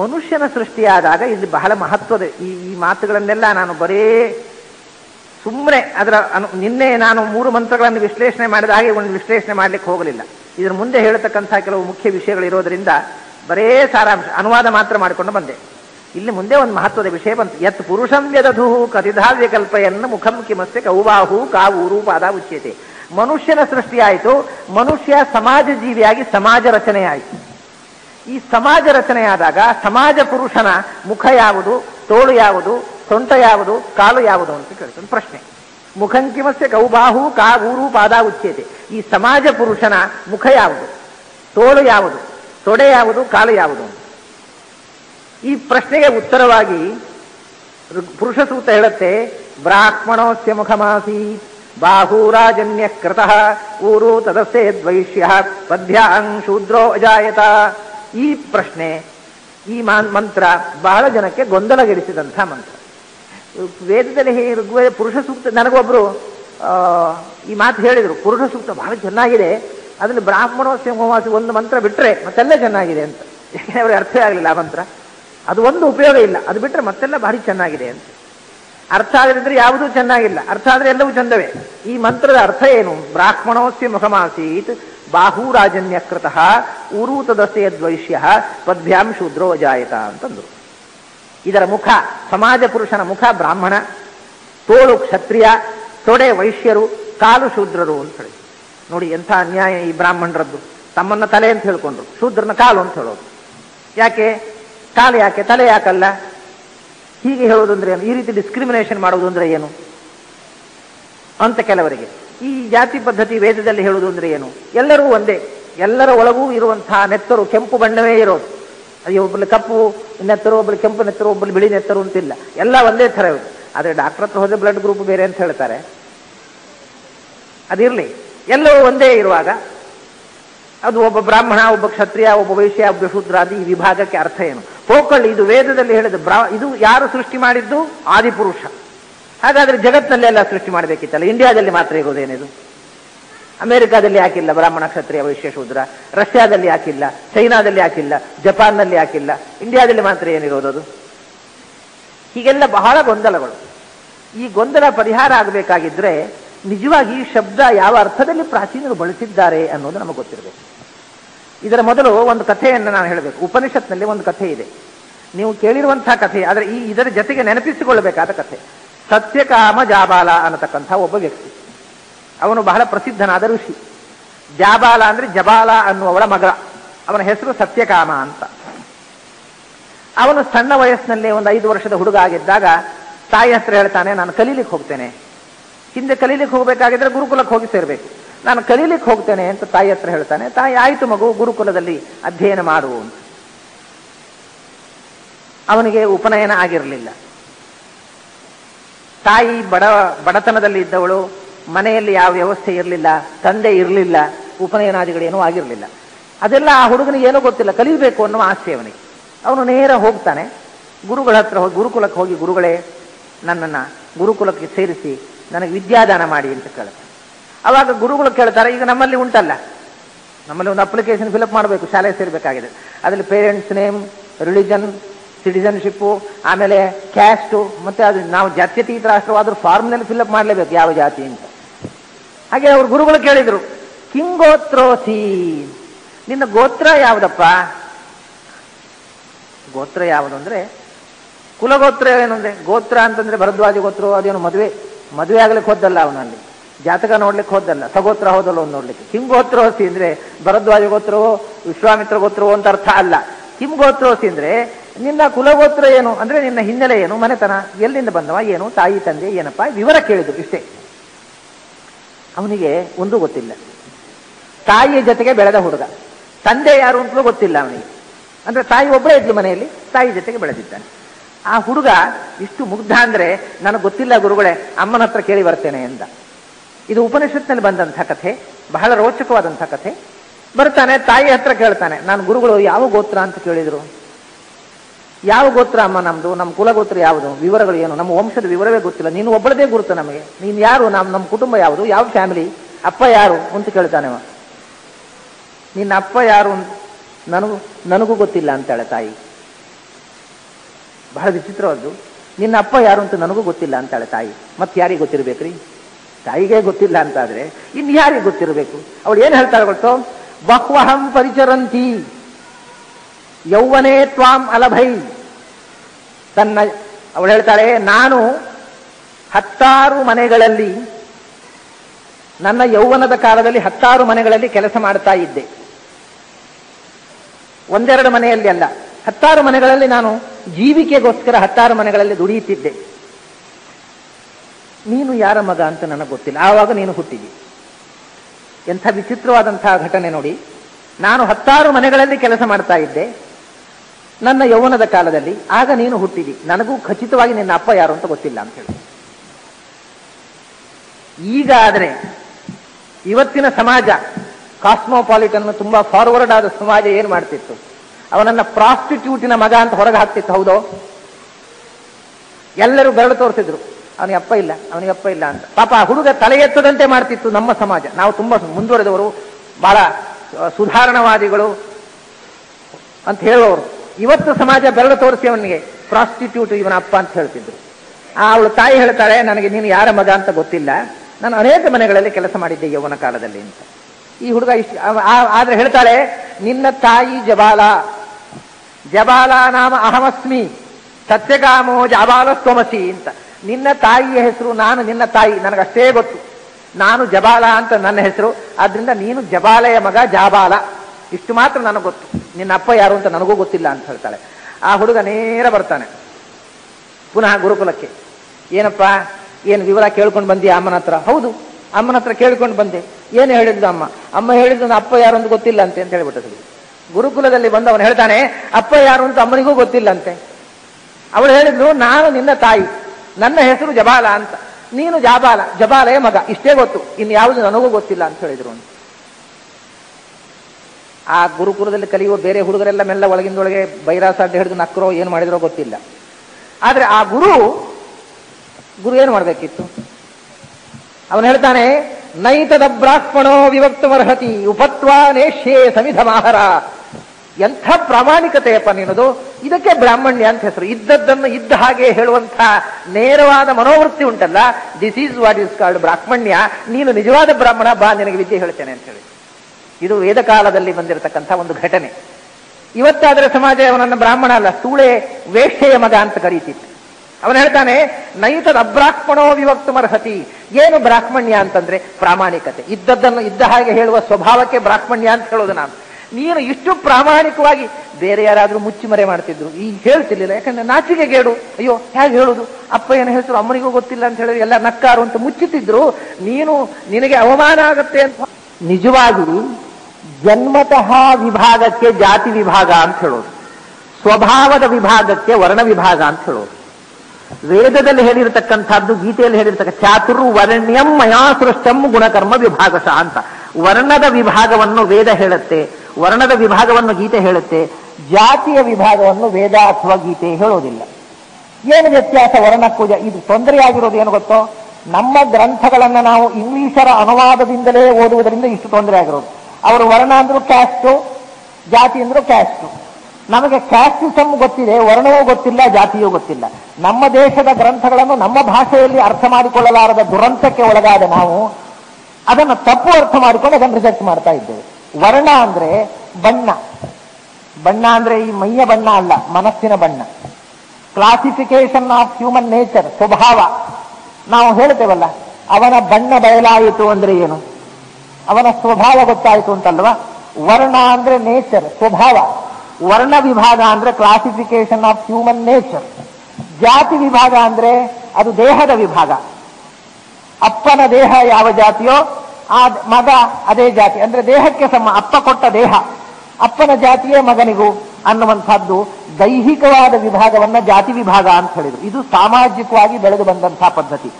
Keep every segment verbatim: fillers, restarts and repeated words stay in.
ಮನುಷ್ಯನ ಸೃಷ್ಟಿಯಾದಾಗ ಇಲ್ಲಿ ಬಹಳ ಮಹತ್ವದ ಈ ಈ ಮಾತುಗಳನ್ನೆಲ್ಲ ನಾನು ಬರೇ ಸುಮ್ಮನೆ ಅದರ ನಿನ್ನೆ ನಾನು ಮೂರು ಮಂತ್ರಗಳನ್ನು ವಿಶ್ಲೇಷಣೆ ಮಾಡಿದ ಹಾಗೆ ಒಂದು ವಿಶ್ಲೇಷಣೆ ಮಾಡಲಿಕ್ಕೆ ಹೋಗಲಿಲ್ಲ. ಇದರ ಮುಂದೆ ಹೇಳತಕ್ಕಂಥ ಕೆಲವು ಮುಖ್ಯ ವಿಷಯಗಳಿರೋದ್ರಿಂದ ಬರೇ ಸಾರಾಂಶ ಅನುವಾದ ಮಾತ್ರ ಮಾಡಿಕೊಂಡು ಬಂದೆ. ಇಲ್ಲಿ ಮುಂದೆ ಒಂದು ಮಹತ್ವದ ವಿಷಯ ಬಂತು. ಯತ್ ಪುರುಷಂ ಯದಧು ಕತಿಧಾವ್ಯ ಕಲ್ಪೆಯನ್ನು ಮುಖಂ ಕಿಮಸ್ತೆ ಕೌಬಾಹು ಕಾವು ಪಾದ ಉಚ್ಯತೆ. ಮನುಷ್ಯನ ಸೃಷ್ಟಿಯಾಯಿತು, ಮನುಷ್ಯ ಸಮಾಜ ಜೀವಿಯಾಗಿ ಸಮಾಜ ರಚನೆಯಾಯಿತು. ಈ ಸಮಾಜ ರಚನೆಯಾದಾಗ ಸಮಾಜ ಪುರುಷನ ಮುಖ ಯಾವುದು, ತೋಳು ಯಾವುದು, ಸೊಂಟ ಯಾವುದು, ಕಾಲು ಯಾವುದು ಅಂತ ಕೇಳ್ಕೊಂಡು ಪ್ರಶ್ನೆ. ಮುಖಂಕಿಮಸ್ಯ ಕೌಬಾಹು ಕಾವೂರು ಪಾದ ಉಚ್ಯತೆ. ಈ ಸಮಾಜ ಪುರುಷನ ಮುಖ ಯಾವುದು, ತೋಳು ಯಾವುದು, ತೊಡೆ ಯಾವುದು, ಕಾಲು ಯಾವುದು? ಈ ಪ್ರಶ್ನೆಗೆ ಉತ್ತರವಾಗಿ ಪುರುಷ ಸೂಕ್ತ ಹೇಳುತ್ತೆ, ಬ್ರಾಹ್ಮಣೋಸ್ಯ ಮುಖಮಾಸೀತ್ ಬಾಹೂರಾಜನ್ಯ ಕೃತಃ ಊರು ತದಸ್ಯ ದ್ವೈಷ್ಯ ಪದ್ಭ್ಯಾಂ ಶೂದ್ರೋ ಅಜಾಯತ. ಈ ಪ್ರಶ್ನೆ, ಈ ಮಂತ್ರ ಬಹಳ ಜನಕ್ಕೆ ಗೊಂದಲಗೆಡಿಸಿದಂಥ ಮಂತ್ರ. ವೇದದಲ್ಲಿ ಋಗ್ವೇದ ಪುರುಷ ಸೂಕ್ತ, ನನಗೊಬ್ಬರು ಈ ಮಾತು ಹೇಳಿದರು, ಪುರುಷ ಸೂಕ್ತ ಬಹಳ ಚೆನ್ನಾಗಿದೆ, ಅದನ್ನು ಬ್ರಾಹ್ಮಣೋಸ್ಯ ಮುಖಮಾಸಿ ಒಂದು ಮಂತ್ರ ಬಿಟ್ಟರೆ ಮತ್ತೆಲ್ಲ ಚೆನ್ನಾಗಿದೆ ಅಂತ. ಯಾಕೆಂದರೆ ಅವ್ರಿಗೆ ಅರ್ಥ ಆಗಲಿಲ್ಲ ಆ ಮಂತ್ರ, ಅದು ಒಂದು ಉಪಯೋಗ ಇಲ್ಲ, ಅದು ಬಿಟ್ಟರೆ ಮತ್ತೆಲ್ಲ ಭಾರಿ ಚೆನ್ನಾಗಿದೆ ಅಂತ. ಅರ್ಥ ಆಗದಿದ್ರೆ ಯಾವುದೂ ಚೆನ್ನಾಗಿಲ್ಲ, ಅರ್ಥ ಆದರೆ ಎಲ್ಲವೂ ಚೆಂದವೇ. ಈ ಮಂತ್ರದ ಅರ್ಥ ಏನು? ಬ್ರಾಹ್ಮಣೋಸ್ಯ ಮುಖಮಾಸೀತ್ ಬಾಹೂರಾಜನ್ಯ ಕೃತಃ ಊರೂತದಸ್ಯ ದ್ವೈಷ್ಯ ಪದ್ಭ್ಯಾಂ ಶೂದ್ರೋ ಅಜಾಯತ ಅಂತಂದರು. ಇದರ ಮುಖ, ಸಮಾಜ ಪುರುಷನ ಮುಖ ಬ್ರಾಹ್ಮಣ, ತೋಳು ಕ್ಷತ್ರಿಯ, ತೊಡೆ ವೈಶ್ಯರು, ಕಾಲು ಶೂದ್ರರು ಅಂತ ಹೇಳಿ. ನೋಡಿ ಎಂಥ ಅನ್ಯಾಯ ಈ ಬ್ರಾಹ್ಮಣರದ್ದು. ತಮ್ಮನ್ನು ತಲೆ ಅಂತ ಹೇಳ್ಕೊಂಡ್ರು, ಶೂದ್ರನ ಕಾಲು ಅಂತ ಹೇಳೋದು. ಯಾಕೆ ಕಾಲು, ಯಾಕೆ ತಲೆ, ಯಾಕಲ್ಲ? ಹೀಗೆ ಹೇಳೋದಂದ್ರೆ ಏನು? ಈ ರೀತಿ ಡಿಸ್ಕ್ರಿಮಿನೇಷನ್ ಮಾಡೋದು ಅಂದರೆ ಏನು ಅಂತ ಕೆಲವರಿಗೆ. ಈ ಜಾತಿ ಪದ್ಧತಿ ವೇದದಲ್ಲಿ ಹೇಳೋದು ಅಂದರೆ ಏನು? ಎಲ್ಲರೂ ಒಂದೇ, ಎಲ್ಲರ ಒಳಗೂ ಇರುವಂತಹ ನೆತ್ತರು ಕೆಂಪು ಬಣ್ಣವೇ ಇರೋದು. ಅದು ಒಬ್ಬರು ಕಪ್ಪು ನೆತ್ತರು, ಒಬ್ಬರು ಕೆಂಪು ನೆತ್ತರು, ಒಬ್ಬರು ಬಿಳಿ ನೆತ್ತರು ಅಂತಿಲ್ಲ, ಎಲ್ಲ ಒಂದೇ ಥರ ಇರೋದು. ಆದರೆ ಡಾಕ್ಟರ್ ಹತ್ರ ಹೋದ ಬ್ಲಡ್ ಗ್ರೂಪ್ ಬೇರೆ ಅಂತ ಹೇಳ್ತಾರೆ. ಅದಿರಲಿ, ಎಲ್ಲರೂ ಒಂದೇ ಇರುವಾಗ ಅದು ಒಬ್ಬ ಬ್ರಾಹ್ಮಣ, ಒಬ್ಬ ಕ್ಷತ್ರಿಯ, ಒಬ್ಬ ವೈಶ್ಯ, ಒಬ್ಬ ಶೂದ್ರ, ಅದು ಈ ವಿಭಾಗಕ್ಕೆ ಅರ್ಥ ಏನು? ಪೋಕಳ್ಳಿ ಇದು ವೇದದಲ್ಲಿ ಹೇಳಿದ ಬ್ರಾ ಇದು ಯಾರು ಸೃಷ್ಟಿ ಮಾಡಿದ್ದು? ಆದಿಪುರುಷ. ಹಾಗಾದರೆ ಜಗತ್ತಿನಲ್ಲೆಲ್ಲ ಸೃಷ್ಟಿ ಮಾಡಬೇಕಿತ್ತಲ್ಲ, ಇಂಡಿಯಾದಲ್ಲಿ ಮಾತ್ರ ಇರೋದೇನಿದು? ಅಮೆರಿಕಾದಲ್ಲಿ ಯಾಕಿಲ್ಲ ಬ್ರಾಹ್ಮಣ, ಕ್ಷತ್ರಿಯ, ವೈಶ್ಯ, ಶೂದ್ರ? ರಷ್ಯಾದಲ್ಲಿ ಯಾಕಿಲ್ಲ, ಚೈನಾದಲ್ಲಿ ಯಾಕಿಲ್ಲ, ಜಪಾನ್ನಲ್ಲಿ ಯಾಕಿಲ್ಲ, ಇಂಡಿಯಾದಲ್ಲಿ ಮಾತ್ರ ಏನಿರೋದದು? ಹೀಗೆಲ್ಲ ಬಹಳ ಗೊಂದಲಗಳು. ಈ ಗೊಂದಲ ಪರಿಹಾರ ಆಗಬೇಕಾಗಿದ್ದರೆ ನಿಜವಾಗಿ ಈ ಶಬ್ದ ಯಾವ ಅರ್ಥದಲ್ಲಿ ಪ್ರಾಚೀನರು ಬಳಸಿದ್ದಾರೆ ಅನ್ನೋದು ನಮಗೆ ಗೊತ್ತಿರಬೇಕು. ಇದರ ಮೊದಲು ಒಂದು ಕಥೆಯನ್ನು ನಾನು ಹೇಳಬೇಕು. ಉಪನಿಷತ್ನಲ್ಲಿ ಒಂದು ಕಥೆ ಇದೆ, ನೀವು ಕೇಳಿರುವಂತಹ ಕಥೆ, ಆದರೆ ಈ ಇದರ ಜೊತೆಗೆ ನೆನಪಿಸಿಕೊಳ್ಳಬೇಕಾದ ಕಥೆ. ಸತ್ಯಕಾಮ ಜಾಬಾಲ ಅನ್ನತಕ್ಕಂಥ ಒಬ್ಬ ವ್ಯಕ್ತಿ, ಅವನು ಬಹಳ ಪ್ರಸಿದ್ಧನಾದ ಋಷಿ. ಜಾಬಾಲ ಅಂದರೆ ಜಬಾಲ ಅನ್ನುವವಳ ಮಗ, ಅವನ ಹೆಸರು ಸತ್ಯಕಾಮ ಅಂತ. ಅವನು ಸಣ್ಣ ವಯಸ್ಸಿನಲ್ಲೇ ಒಂದು ಐದು ವರ್ಷದ ಹುಡುಗ ಆಗಿದ್ದಾಗ ತಾಯಿ ಹತ್ರ ಹೇಳ್ತಾನೆ, ನಾನು ಕಲೀಲಿಕ್ಕೆ ಹೋಗ್ತೇನೆ. ಹಿಂದೆ ಕಲೀಲಿಕ್ಕೆ ಹೋಗಬೇಕಾಗಿದ್ರೆ ಗುರುಕುಲಕ್ಕೆ ಹೋಗಿ ಸೇರಬೇಕು, ನಾನು ಕಲೀಲಿಕ್ಕೆ ಹೋಗ್ತೇನೆ ಅಂತ ತಾಯಿ ಹತ್ರ ಹೇಳ್ತಾನೆ. ತಾಯಿ, ಆಯಿತು ಮಗು, ಗುರುಕುಲದಲ್ಲಿ ಅಧ್ಯಯನ ಮಾಡು ಅಂತ. ಅವನಿಗೆ ಉಪನಯನ ಆಗಿರಲಿಲ್ಲ. ತಾಯಿ ಬಡ ಬಡತನದಲ್ಲಿ ಇದ್ದವಳು, ಮನೆಯಲ್ಲಿ ಯಾವ ವ್ಯವಸ್ಥೆ ಇರಲಿಲ್ಲ, ತಂದೆ ಇರಲಿಲ್ಲ, ಉಪನಯನಾದಿಗಳೇನೂ ಆಗಿರಲಿಲ್ಲ. ಅದೆಲ್ಲ ಆ ಹುಡುಗನಿಗೆ ಏನೂ ಗೊತ್ತಿಲ್ಲ, ಕಲಿಬೇಕು ಅನ್ನೋ ಆಸೆ ಅವನಿಗೆ. ಅವನು ನೇರ ಹೋಗ್ತಾನೆ ಗುರುಗಳ ಹತ್ರ, ಹೋಗಿ ಗುರುಕುಲಕ್ಕೆ ಹೋಗಿ, ಗುರುಗಳೇ ನನ್ನನ್ನು ಗುರುಕುಲಕ್ಕೆ ಸೇರಿಸಿ ನನಗೆ ವಿದ್ಯಾದಾನ ಮಾಡಿ ಅಂತ ಕೇಳ್ತಾರೆ. ಆವಾಗ ಗುರುಗಳು ಕೇಳ್ತಾರೆ, ಈಗ ನಮ್ಮಲ್ಲಿ ಉಂಟಲ್ಲ, ನಮ್ಮಲ್ಲಿ ಒಂದು ಅಪ್ಲಿಕೇಶನ್ ಫಿಲಪ್ ಮಾಡಬೇಕು, ಶಾಲೆ ಸೇರಬೇಕಾಗಿದೆ. ಅದರಲ್ಲಿ ಪೇರೆಂಟ್ಸ್ ನೇಮ್, ರಿಲಿಜನ್, ಸಿಟಿಜನ್ಶಿಪ್ಪು, ಆಮೇಲೆ ಕ್ಯಾಸ್ಟು, ಮತ್ತು ಅದು ನಾವು ಜಾತ್ಯತೀತ ರಾಷ್ಟ್ರವಾದರೂ ಫಾರ್ಮ್ನಲ್ಲಿ ಫಿಲಪ್ ಮಾಡಲೇಬೇಕು ಯಾವ ಜಾತಿ ಅಂತ. ಹಾಗೆ ಅವ್ರ ಗುರುಗಳು ಕೇಳಿದರು, ಕಿಂಗೋತ್ರೋಸಿ, ನಿನ್ನ ಗೋತ್ರ ಯಾವುದಪ್ಪ? ಗೋತ್ರ ಯಾವುದು ಅಂದರೆ ಕುಲಗೋತ್ರ ಏನು ಅಂದರೆ, ಗೋತ್ರ ಅಂತಂದರೆ ಭರದ್ವಾಜ ಗೋತ್ರ, ಅದೇನು ಮದುವೆ ಮದುವೆ ಆಗ್ಲಿಕ್ಕೆ ಹೋದ್ದಲ್ಲ, ಅವನಲ್ಲಿ ಜಾತಕ ನೋಡ್ಲಿಕ್ಕೆ ಹೋದ್ದಲ್ಲ, ಸಗೋತ್ರ ಹೋದಲ್ಲ ಒಂದು ನೋಡ್ಲಿಕ್ಕೆ. ಕಿಂಗೋತ್ರೋಸಿ ಅಂದರೆ ಭರದ್ವಾಜ ಗೋತ್ರವೋ ವಿಶ್ವಾಮಿತ್ರ ಗೋತ್ರವೋ ಅಂತ ಅರ್ಥ ಅಲ್ಲ. ಕಿಂಗೋತ್ರೋಸಿ ಅಂದರೆ ನಿನ್ನ ಕುಲಗೋತ್ರ ಏನು ಅಂದರೆ ನಿನ್ನ ಹಿನ್ನೆಲೆ ಏನು, ಮನೆತನ, ಎಲ್ಲಿಂದ ಬಂದವ ಏನು, ತಾಯಿ ತಂದೆ ಏನಪ್ಪ, ವಿವರ ಕೇಳಿದ್ರು. ಇಷ್ಟೇ, ಅವನಿಗೆ ಒಂದು ಗೊತ್ತಿಲ್ಲ. ತಾಯಿಯ ಜೊತೆಗೆ ಬೆಳೆದ ಹುಡುಗ, ತಂದೆ ಯಾರು ಅಂತಲೂ ಗೊತ್ತಿಲ್ಲ ಅವನಿಗೆ. ಅಂದರೆ ತಾಯಿ ಒಬ್ಬರೇ ಇದ್ಲು ಮನೆಯಲ್ಲಿ, ತಾಯಿ ಜೊತೆಗೆ ಬೆಳೆದಿದ್ದಾನೆ ಆ ಹುಡುಗ. ಇಷ್ಟು ಮುಗ್ಧ ಅಂದರೆ, ನನಗೆ ಗೊತ್ತಿಲ್ಲ ಗುರುಗಳೇ, ಅಮ್ಮನ ಹತ್ರ ಕೇಳಿ ಬರ್ತೇನೆ ಎಂದ. ಇದು ಉಪನಿಷತ್ನಲ್ಲಿ ಬಂದಂಥ ಕಥೆ, ಬಹಳ ರೋಚಕವಾದಂಥ ಕಥೆ. ಬರ್ತಾನೆ, ತಾಯಿ ಹತ್ರ ಕೇಳ್ತಾನೆ, ನಾನು ಗುರುಗಳು ಯಾವ ಗೋತ್ರ ಅಂತ ಕೇಳಿದರು. ಯಾವ ಗೋತ್ರ ಅಮ್ಮ? ನಮ್ಮದು ನಮ್ಮ ಕುಲಗೋತ್ರ ಯಾವುದು, ವಿವರಗಳು ಏನು, ನಮ್ಮ ವಂಶದ ವಿವರವೇ ಗೊತ್ತಿಲ್ಲ, ನೀನು ಒಬ್ಬಳದೇ ಗುರುತು ನಮಗೆ, ನೀನು ಯಾರು, ನಮ್ಮ ನಮ್ಮ ಕುಟುಂಬ ಯಾವುದು, ಯಾವ ಫ್ಯಾಮಿಲಿ, ಅಪ್ಪ ಯಾರು ಅಂತ ಕೇಳ್ತಾನೆ. ನಿನ್ನ ಅಪ್ಪ ಯಾರು ನನಗೂ ನನಗೂ ಗೊತ್ತಿಲ್ಲ ಅಂತೇಳೆ ತಾಯಿ. ಬಹಳ ವಿಚಿತ್ರವಾದ್ದು. ನಿನ್ನ ಅಪ್ಪ ಯಾರು ಅಂತ ನನಗೂ ಗೊತ್ತಿಲ್ಲ ಅಂತಾಳೆ ತಾಯಿ. ಮತ್ತೆ ಯಾರಿಗೆ ಗೊತ್ತಿರಬೇಕ್ರಿ? ತಾಯಿಗೆ ಗೊತ್ತಿಲ್ಲ ಅಂತಾದರೆ ಇನ್ನು ಯಾರಿಗೆ ಗೊತ್ತಿರಬೇಕು? ಅವಳು ಏನು ಹೇಳ್ತಾಳೆ ಗೊತ್ತು? ಬಹ್ವಹಂ ಪರಿಚರಂತಿ ಯೌವನೇ ತ್ವಾಂ ಅಲಭೈ. ತನ್ನ ಅವಳು ಹೇಳ್ತಾಳೆ, ನಾನು ಹತ್ತಾರು ಮನೆಗಳಲ್ಲಿ ನನ್ನ ಯೌವನದ ಕಾಲದಲ್ಲಿ ಹತ್ತಾರು ಮನೆಗಳಲ್ಲಿ ಕೆಲಸ ಮಾಡ್ತಾ ಇದ್ದೆ. ಒಂದೆರಡು ಮನೆಯಲ್ಲಿ ಅಲ್ಲ, ಹತ್ತಾರು ಮನೆಗಳಲ್ಲಿ ನಾನು ಜೀವಿಕೆಗೋಸ್ಕರ ಹತ್ತಾರು ಮನೆಗಳಲ್ಲಿ ದುಡಿಯುತ್ತಿದ್ದೆ. ನೀನು ಯಾರ ಮಗ ಅಂತ ನನಗೆ ಗೊತ್ತಿಲ್ಲ, ಆವಾಗ ನೀನು ಹುಟ್ಟಿದಿ. ಎಂಥ ವಿಚಿತ್ರವಾದಂತಹ ಘಟನೆ ನೋಡಿ. ನಾನು ಹತ್ತಾರು ಮನೆಗಳಲ್ಲಿ ಕೆಲಸ ಮಾಡ್ತಾ ಇದ್ದೆ ನನ್ನ ಯೌವನದ ಕಾಲದಲ್ಲಿ, ಆಗ ನೀನು ಹುಟ್ಟಿದಿ. ನನಗೂ ಖಚಿತವಾಗಿ ನಿನ್ನ ಅಪ್ಪ ಯಾರು ಅಂತ ಗೊತ್ತಿಲ್ಲ ಅಂತ ಹೇಳಿ. ಈಗ ಆದರೆ ಇವತ್ತಿನ ಸಮಾಜ ಕಾಸ್ಮೋಪಾಲಿಟನ್ ತುಂಬಾ ಫಾರ್ವರ್ಡ್ ಆದ ಸಮಾಜ ಏನ್ ಮಾಡ್ತಿತ್ತು? ಅವನನ್ನ ಪ್ರಾಸ್ಟಿಟ್ಯೂಟಿನ ಮಗ ಅಂತ ಹೊರಗೆ ಹಾಕ್ತಿತ್ತು. ಹೌದೋ? ಎಲ್ಲರೂ ಬೆರಳು ತೋರಿಸಿದ್ರು, ಅವನಿಗೆ ಅಪ್ಪ ಇಲ್ಲ, ಅವನಿಗೆ ಅಪ್ಪ ಇಲ್ಲ ಅಂತ. ಪಾಪ ಹುಡುಗ ತಲೆ ಎತ್ತದಂತೆ ಮಾಡ್ತಿತ್ತು ನಮ್ಮ ಸಮಾಜ. ನಾವು ತುಂಬಾ ಮುಂದುವರೆದವರು, ಬಹಳ ಸುಧಾರಣವಾದಿಗಳು ಅಂತ ಹೇಳುವವರು. ಇವತ್ತು ಸಮಾಜ ಬೆರಳು ತೋರಿಸಿ ಅವನಿಗೆ ಪ್ರಾಸ್ಟಿಟ್ಯೂಟ್ ಇವನ ಅಪ್ಪ ಅಂತ ಹೇಳ್ತಿದ್ರು. ಆ ಅವಳು ತಾಯಿ ಹೇಳ್ತಾಳೆ, ನನಗೆ ನೀನು ಯಾರ ಮಗ ಅಂತ ಗೊತ್ತಿಲ್ಲ, ನಾನು ಅನೇಕ ಮನೆಗಳಲ್ಲಿ ಕೆಲಸ ಮಾಡಿದ್ದೆ ಯೌವನ ಕಾಲದಲ್ಲಿ ಅಂತ. ಈ ಹುಡುಗ ಇಷ್ಟ ಆದ್ರೆ ಹೇಳ್ತಾಳೆ, ನಿನ್ನ ತಾಯಿ ಜಬಾಲ, ಜಬಾಲ ನಾಮ ಅಹಮಸ್ಮಿ ಸತ್ಯಕಾಮೋ ಜಾಬಾಲ ಸ್ತೋಮಸಿ ಅಂತ. ನಿನ್ನ ತಾಯಿಯ ಹೆಸರು ನಾನು, ನಿನ್ನ ತಾಯಿ ನನಗಷ್ಟೇ ಗೊತ್ತು, ನಾನು ಜಬಾಲ ಅಂತ ನನ್ನ ಹೆಸರು, ಆದ್ರಿಂದ ನೀನು ಜಬಾಲೆಯ ಮಗ ಜಾಬಾಲ, ಇಷ್ಟು ಮಾತ್ರ ನನಗೆ ಗೊತ್ತು, ನಿನ್ನ ಅಪ್ಪ ಯಾರು ಅಂತ ನನಗೂ ಗೊತ್ತಿಲ್ಲ ಅಂತ ಹೇಳ್ತಾಳೆ. ಆ ಹುಡುಗ ನೇರ ಬರ್ತಾನೆ ಪುನಃ ಗುರುಕುಲಕ್ಕೆ. ಏನಪ್ಪ, ಏನು ವಿವರ ಕೇಳ್ಕೊಂಡು ಬಂದಿ ಅಮ್ಮನ ಹತ್ರ? ಹೌದು, ಅಮ್ಮನ ಹತ್ರ ಕೇಳ್ಕೊಂಡು ಬಂದೆ. ಏನು ಹೇಳಿದ್ದು ಅಮ್ಮ? ಅಮ್ಮ ಹೇಳಿದ್ದು ನನ್ನ ಅಪ್ಪ ಯಾರು ಅಂತ ಗೊತ್ತಿಲ್ಲ ಅಂತೆ ಅಂತ ಹೇಳಿಬಿಟ್ಟದ್ವಿ. ಗುರುಕುಲದಲ್ಲಿ ಬಂದು ಅವನು ಹೇಳ್ತಾನೆ, ಅಪ್ಪ ಯಾರು ಅಂತ ಅಮ್ಮನಿಗೂ ಗೊತ್ತಿಲ್ಲಂತೆ. ಅವಳು ಹೇಳಿದ್ಲು, ನಾನು ನಿನ್ನ ತಾಯಿ, ನನ್ನ ಹೆಸರು ಜಬಾಲ ಅಂತ, ನೀನು ಜಾಬಾಲ, ಜಬಾಲೆಯ ಮಗ, ಇಷ್ಟೇ ಗೊತ್ತು, ಇನ್ನು ಯಾವುದು ನನಗೂ ಗೊತ್ತಿಲ್ಲ ಅಂತ ಹೇಳಿದ್ರು ಅಂತ. ಆ ಗುರುಕುಲದಲ್ಲಿ ಕಲಿಯುವ ಬೇರೆ ಹುಡುಗರೆಲ್ಲ ಮೆಲ್ಲ ಒಳಗಿಂದೊಳಗೆ ಬೈರಾಸಾಡ್ ಹಿಡಿದು ನಕ್ಕರೋ ಏನು ಮಾಡಿದ್ರೋ ಗೊತ್ತಿಲ್ಲ. ಆದರೆ ಆ ಗುರು ಗುರು ಏನು ಮಾಡಬೇಕಿತ್ತು? ಅವನು ಹೇಳ್ತಾನೆ, ನೈತದ ಬ್ರಾಹ್ಮಣೋ ವಿವಕ್ತಮರ್ಹತಿ ಉಪತ್ವಾ ನೇಷ್ಯೇ ಸಮಿಧ ಮಾಹರ. ಎಂಥ ಪ್ರಾಮಾಣಿಕತೆಯಪ್ಪ ನೀನದು! ಇದಕ್ಕೆ ಬ್ರಾಹ್ಮಣ್ಯ ಅಂತ ಹೆಸರು. ಇದ್ದದ್ದನ್ನು ಇದ್ದ ಹಾಗೆ ಹೇಳುವಂತಹ ನೇರವಾದ ಮನೋವೃತ್ತಿ ಉಂಟಲ್ಲ, this is what is called ಬ್ರಾಹ್ಮಣ್ಯ. ನೀನು ನಿಜವಾದ ಬ್ರಾಹ್ಮಣ, ಬಾ ನಿನಗೆ ವಿದ್ಯೆ ಹೇಳ್ತೇನೆ ಅಂತ ಹೇಳಿ. ಇದು ವೇದಕಾಲದಲ್ಲಿ ಬಂದಿರತಕ್ಕಂಥ ಒಂದು ಘಟನೆ. ಇವತ್ತಾದರೆ ಸಮಾಜ ಅವನನ್ನು ಬ್ರಾಹ್ಮಣ ಅಲ್ಲ, ಸೂಳೆ ವೇಷ್ಠೆಯ ಮಗ ಅಂತ ಕರೀತಿತ್ತು. ಅವನು ಹೇಳ್ತಾನೆ, ನೈತದ ಅಬ್ರಾಹ್ಮಣೋ ವಿವಕ್ತಮರ್ಹತಿ. ಏನು ಬ್ರಾಹ್ಮಣ್ಯ ಅಂತಂದ್ರೆ ಪ್ರಾಮಾಣಿಕತೆ, ಇದ್ದದ್ದನ್ನು ಇದ್ದ ಹಾಗೆ ಹೇಳುವ ಸ್ವಭಾವಕ್ಕೆ ಬ್ರಾಹ್ಮಣ್ಯ ಅಂತ ಹೇಳೋದು. ನಾನು ನೀನು ಇಷ್ಟು ಪ್ರಾಮಾಣಿಕವಾಗಿ, ಬೇರೆ ಯಾರಾದರೂ ಮುಚ್ಚಿಮರೆ ಮಾಡ್ತಿದ್ರು, ಈಗ ಹೇಳ್ತಿರ್ಲಿಲ್ಲ, ಯಾಕಂದ್ರೆ ನಾಚಿಕೆ ಗೇಡು. ಅಯ್ಯೋ, ಹೇಗೆ ಹೇಳುದು? ಅಪ್ಪ ಏನು ಹೆಸರು ಅಮ್ಮನಿಗೂ ಗೊತ್ತಿಲ್ಲ ಅಂತ ಹೇಳಿದ್ರು, ಎಲ್ಲ ನಕ್ಕಾರು ಅಂತ ಮುಚ್ಚುತ್ತಿದ್ರು. ನೀನು ನಿನಗೆ ಅವಮಾನ ಆಗತ್ತೆ ಅಂತ. ನಿಜವಾಗಿ ಜನ್ಮತಃ ವಿಭಾಗಕ್ಕೆ ಜಾತಿ ವಿಭಾಗ ಅಂತ ಹೇಳೋದು, ಸ್ವಭಾವದ ವಿಭಾಗಕ್ಕೆ ವರ್ಣ ವಿಭಾಗ ಅಂತ ಹೇಳೋದು. ವೇದದಲ್ಲಿ ಹೇಳಿರತಕ್ಕಂಥದ್ದು, ಗೀತೆಯಲ್ಲಿ ಹೇಳಿರ್ತಕ್ಕ ಚಾತುರ್ ವರ್ಣ್ಯಂ ಮಯಾ ಸೃಷ್ಟಂ ಗುಣಕರ್ಮ ವಿಭಾಗಶಃ ಅಂತ. ವರ್ಣದ ವಿಭಾಗವನ್ನು ವೇದ ಹೇಳುತ್ತೆ, ವರ್ಣದ ವಿಭಾಗವನ್ನು ಗೀತೆ ಹೇಳುತ್ತೆ, ಜಾತಿಯ ವಿಭಾಗವನ್ನು ವೇದ ಅಥವಾ ಗೀತೆ ಹೇಳೋದಿಲ್ಲ. ಏನು ವ್ಯತ್ಯಾಸ ವರ್ಣಕ್ಕೂ? ಇದು ತೊಂದರೆಯಾಗಿರೋದು ಏನು ಗೊತ್ತೋ, ನಮ್ಮ ಗ್ರಂಥಗಳನ್ನು ನಾವು ಇಂಗ್ಲಿಷರ ಅನುವಾದದಿಂದಲೇ ಓದುವುದರಿಂದ ಇಷ್ಟು ತೊಂದರೆ ಆಗಿರೋದು. ಅವರು ವರ್ಣ ಅಂದ್ರೂ ಕ್ಯಾಸ್ಟು, ಜಾತಿ ಅಂದ್ರೂ ಕ್ಯಾಸ್ಟು. ನಮಗೆ ಕ್ಯಾಸ್ಟಿಸಮ್ ಗೊತ್ತಿದೆ, ವರ್ಣವೂ ಗೊತ್ತಿಲ್ಲ, ಜಾತಿಯೂ ಗೊತ್ತಿಲ್ಲ. ನಮ್ಮ ದೇಶದ ಗ್ರಂಥಗಳನ್ನು ನಮ್ಮ ಭಾಷೆಯಲ್ಲಿ ಅರ್ಥ ಮಾಡಿಕೊಳ್ಳಲಾರದ ದುರಂತಕ್ಕೆ ಒಳಗಾದ ನಾವು ಅದನ್ನು ತಪ್ಪು ಅರ್ಥ ಮಾಡಿಕೊಂಡು ಅದನ್ನು ರಿಜೆಕ್ಟ್ ಮಾಡ್ತಾ ಇದ್ದೇವೆ. ವರ್ಣ ಅಂದ್ರೆ ಬಣ್ಣ, ಬಣ್ಣ ಅಂದ್ರೆ ಈ ಮೈಯ ಬಣ್ಣ ಅಲ್ಲ, ಮನಸ್ಸಿನ ಬಣ್ಣ. ಕ್ಲಾಸಿಫಿಕೇಶನ್ ಆಫ್ ಹ್ಯೂಮನ್ ನೇಚರ್, ಸ್ವಭಾವ ನಾವು ಹೇಳ್ತೇವಲ್ಲ, ಅವನ ಬಣ್ಣ ಬಯಲಾಯಿತು ಅಂದ್ರೆ ಏನು, ಅವನ ಸ್ವಭಾವ ಗೊತ್ತಾಯಿತು ಅಂತಲ್ವಾ. ವರ್ಣ ಅಂದ್ರೆ ನೇಚರ್, ಸ್ವಭಾವ. ವರ್ಣ ವಿಭಾಗ ಅಂದ್ರೆ ಕ್ಲಾಸಿಫಿಕೇಶನ್ ಆಫ್ ಹ್ಯೂಮನ್ ನೇಚರ್. ಜಾತಿ ವಿಭಾಗ ಅಂದ್ರೆ ಅದು ದೇಹದ ವಿಭಾಗ. ಅಪ್ಪನ ದೇಹ ಯಾವ ಜಾತಿಯೋ ಆ ಮಗ ಅದೇ ಜಾತಿ, ಅಂದ್ರೆ ದೇಹಕ್ಕೆ ಸಮ. ಅಪ್ಪ ಕೊಟ್ಟ ದೇಹ, ಅಪ್ಪನ ಜಾತಿಯೇ ಮಗನಿಗೂ ಅನ್ನುವಂಥದ್ದು ದೈಹಿಕವಾದ ವಿಭಾಗವನ್ನ ಜಾತಿ ವಿಭಾಗ ಅಂತ ಹೇಳಿದ್ರು. ಇದು ಸಾಮಾಜಿಕವಾಗಿ ಬೆಳೆದು ಬಂದಂತಹ ಪದ್ಧತಿ.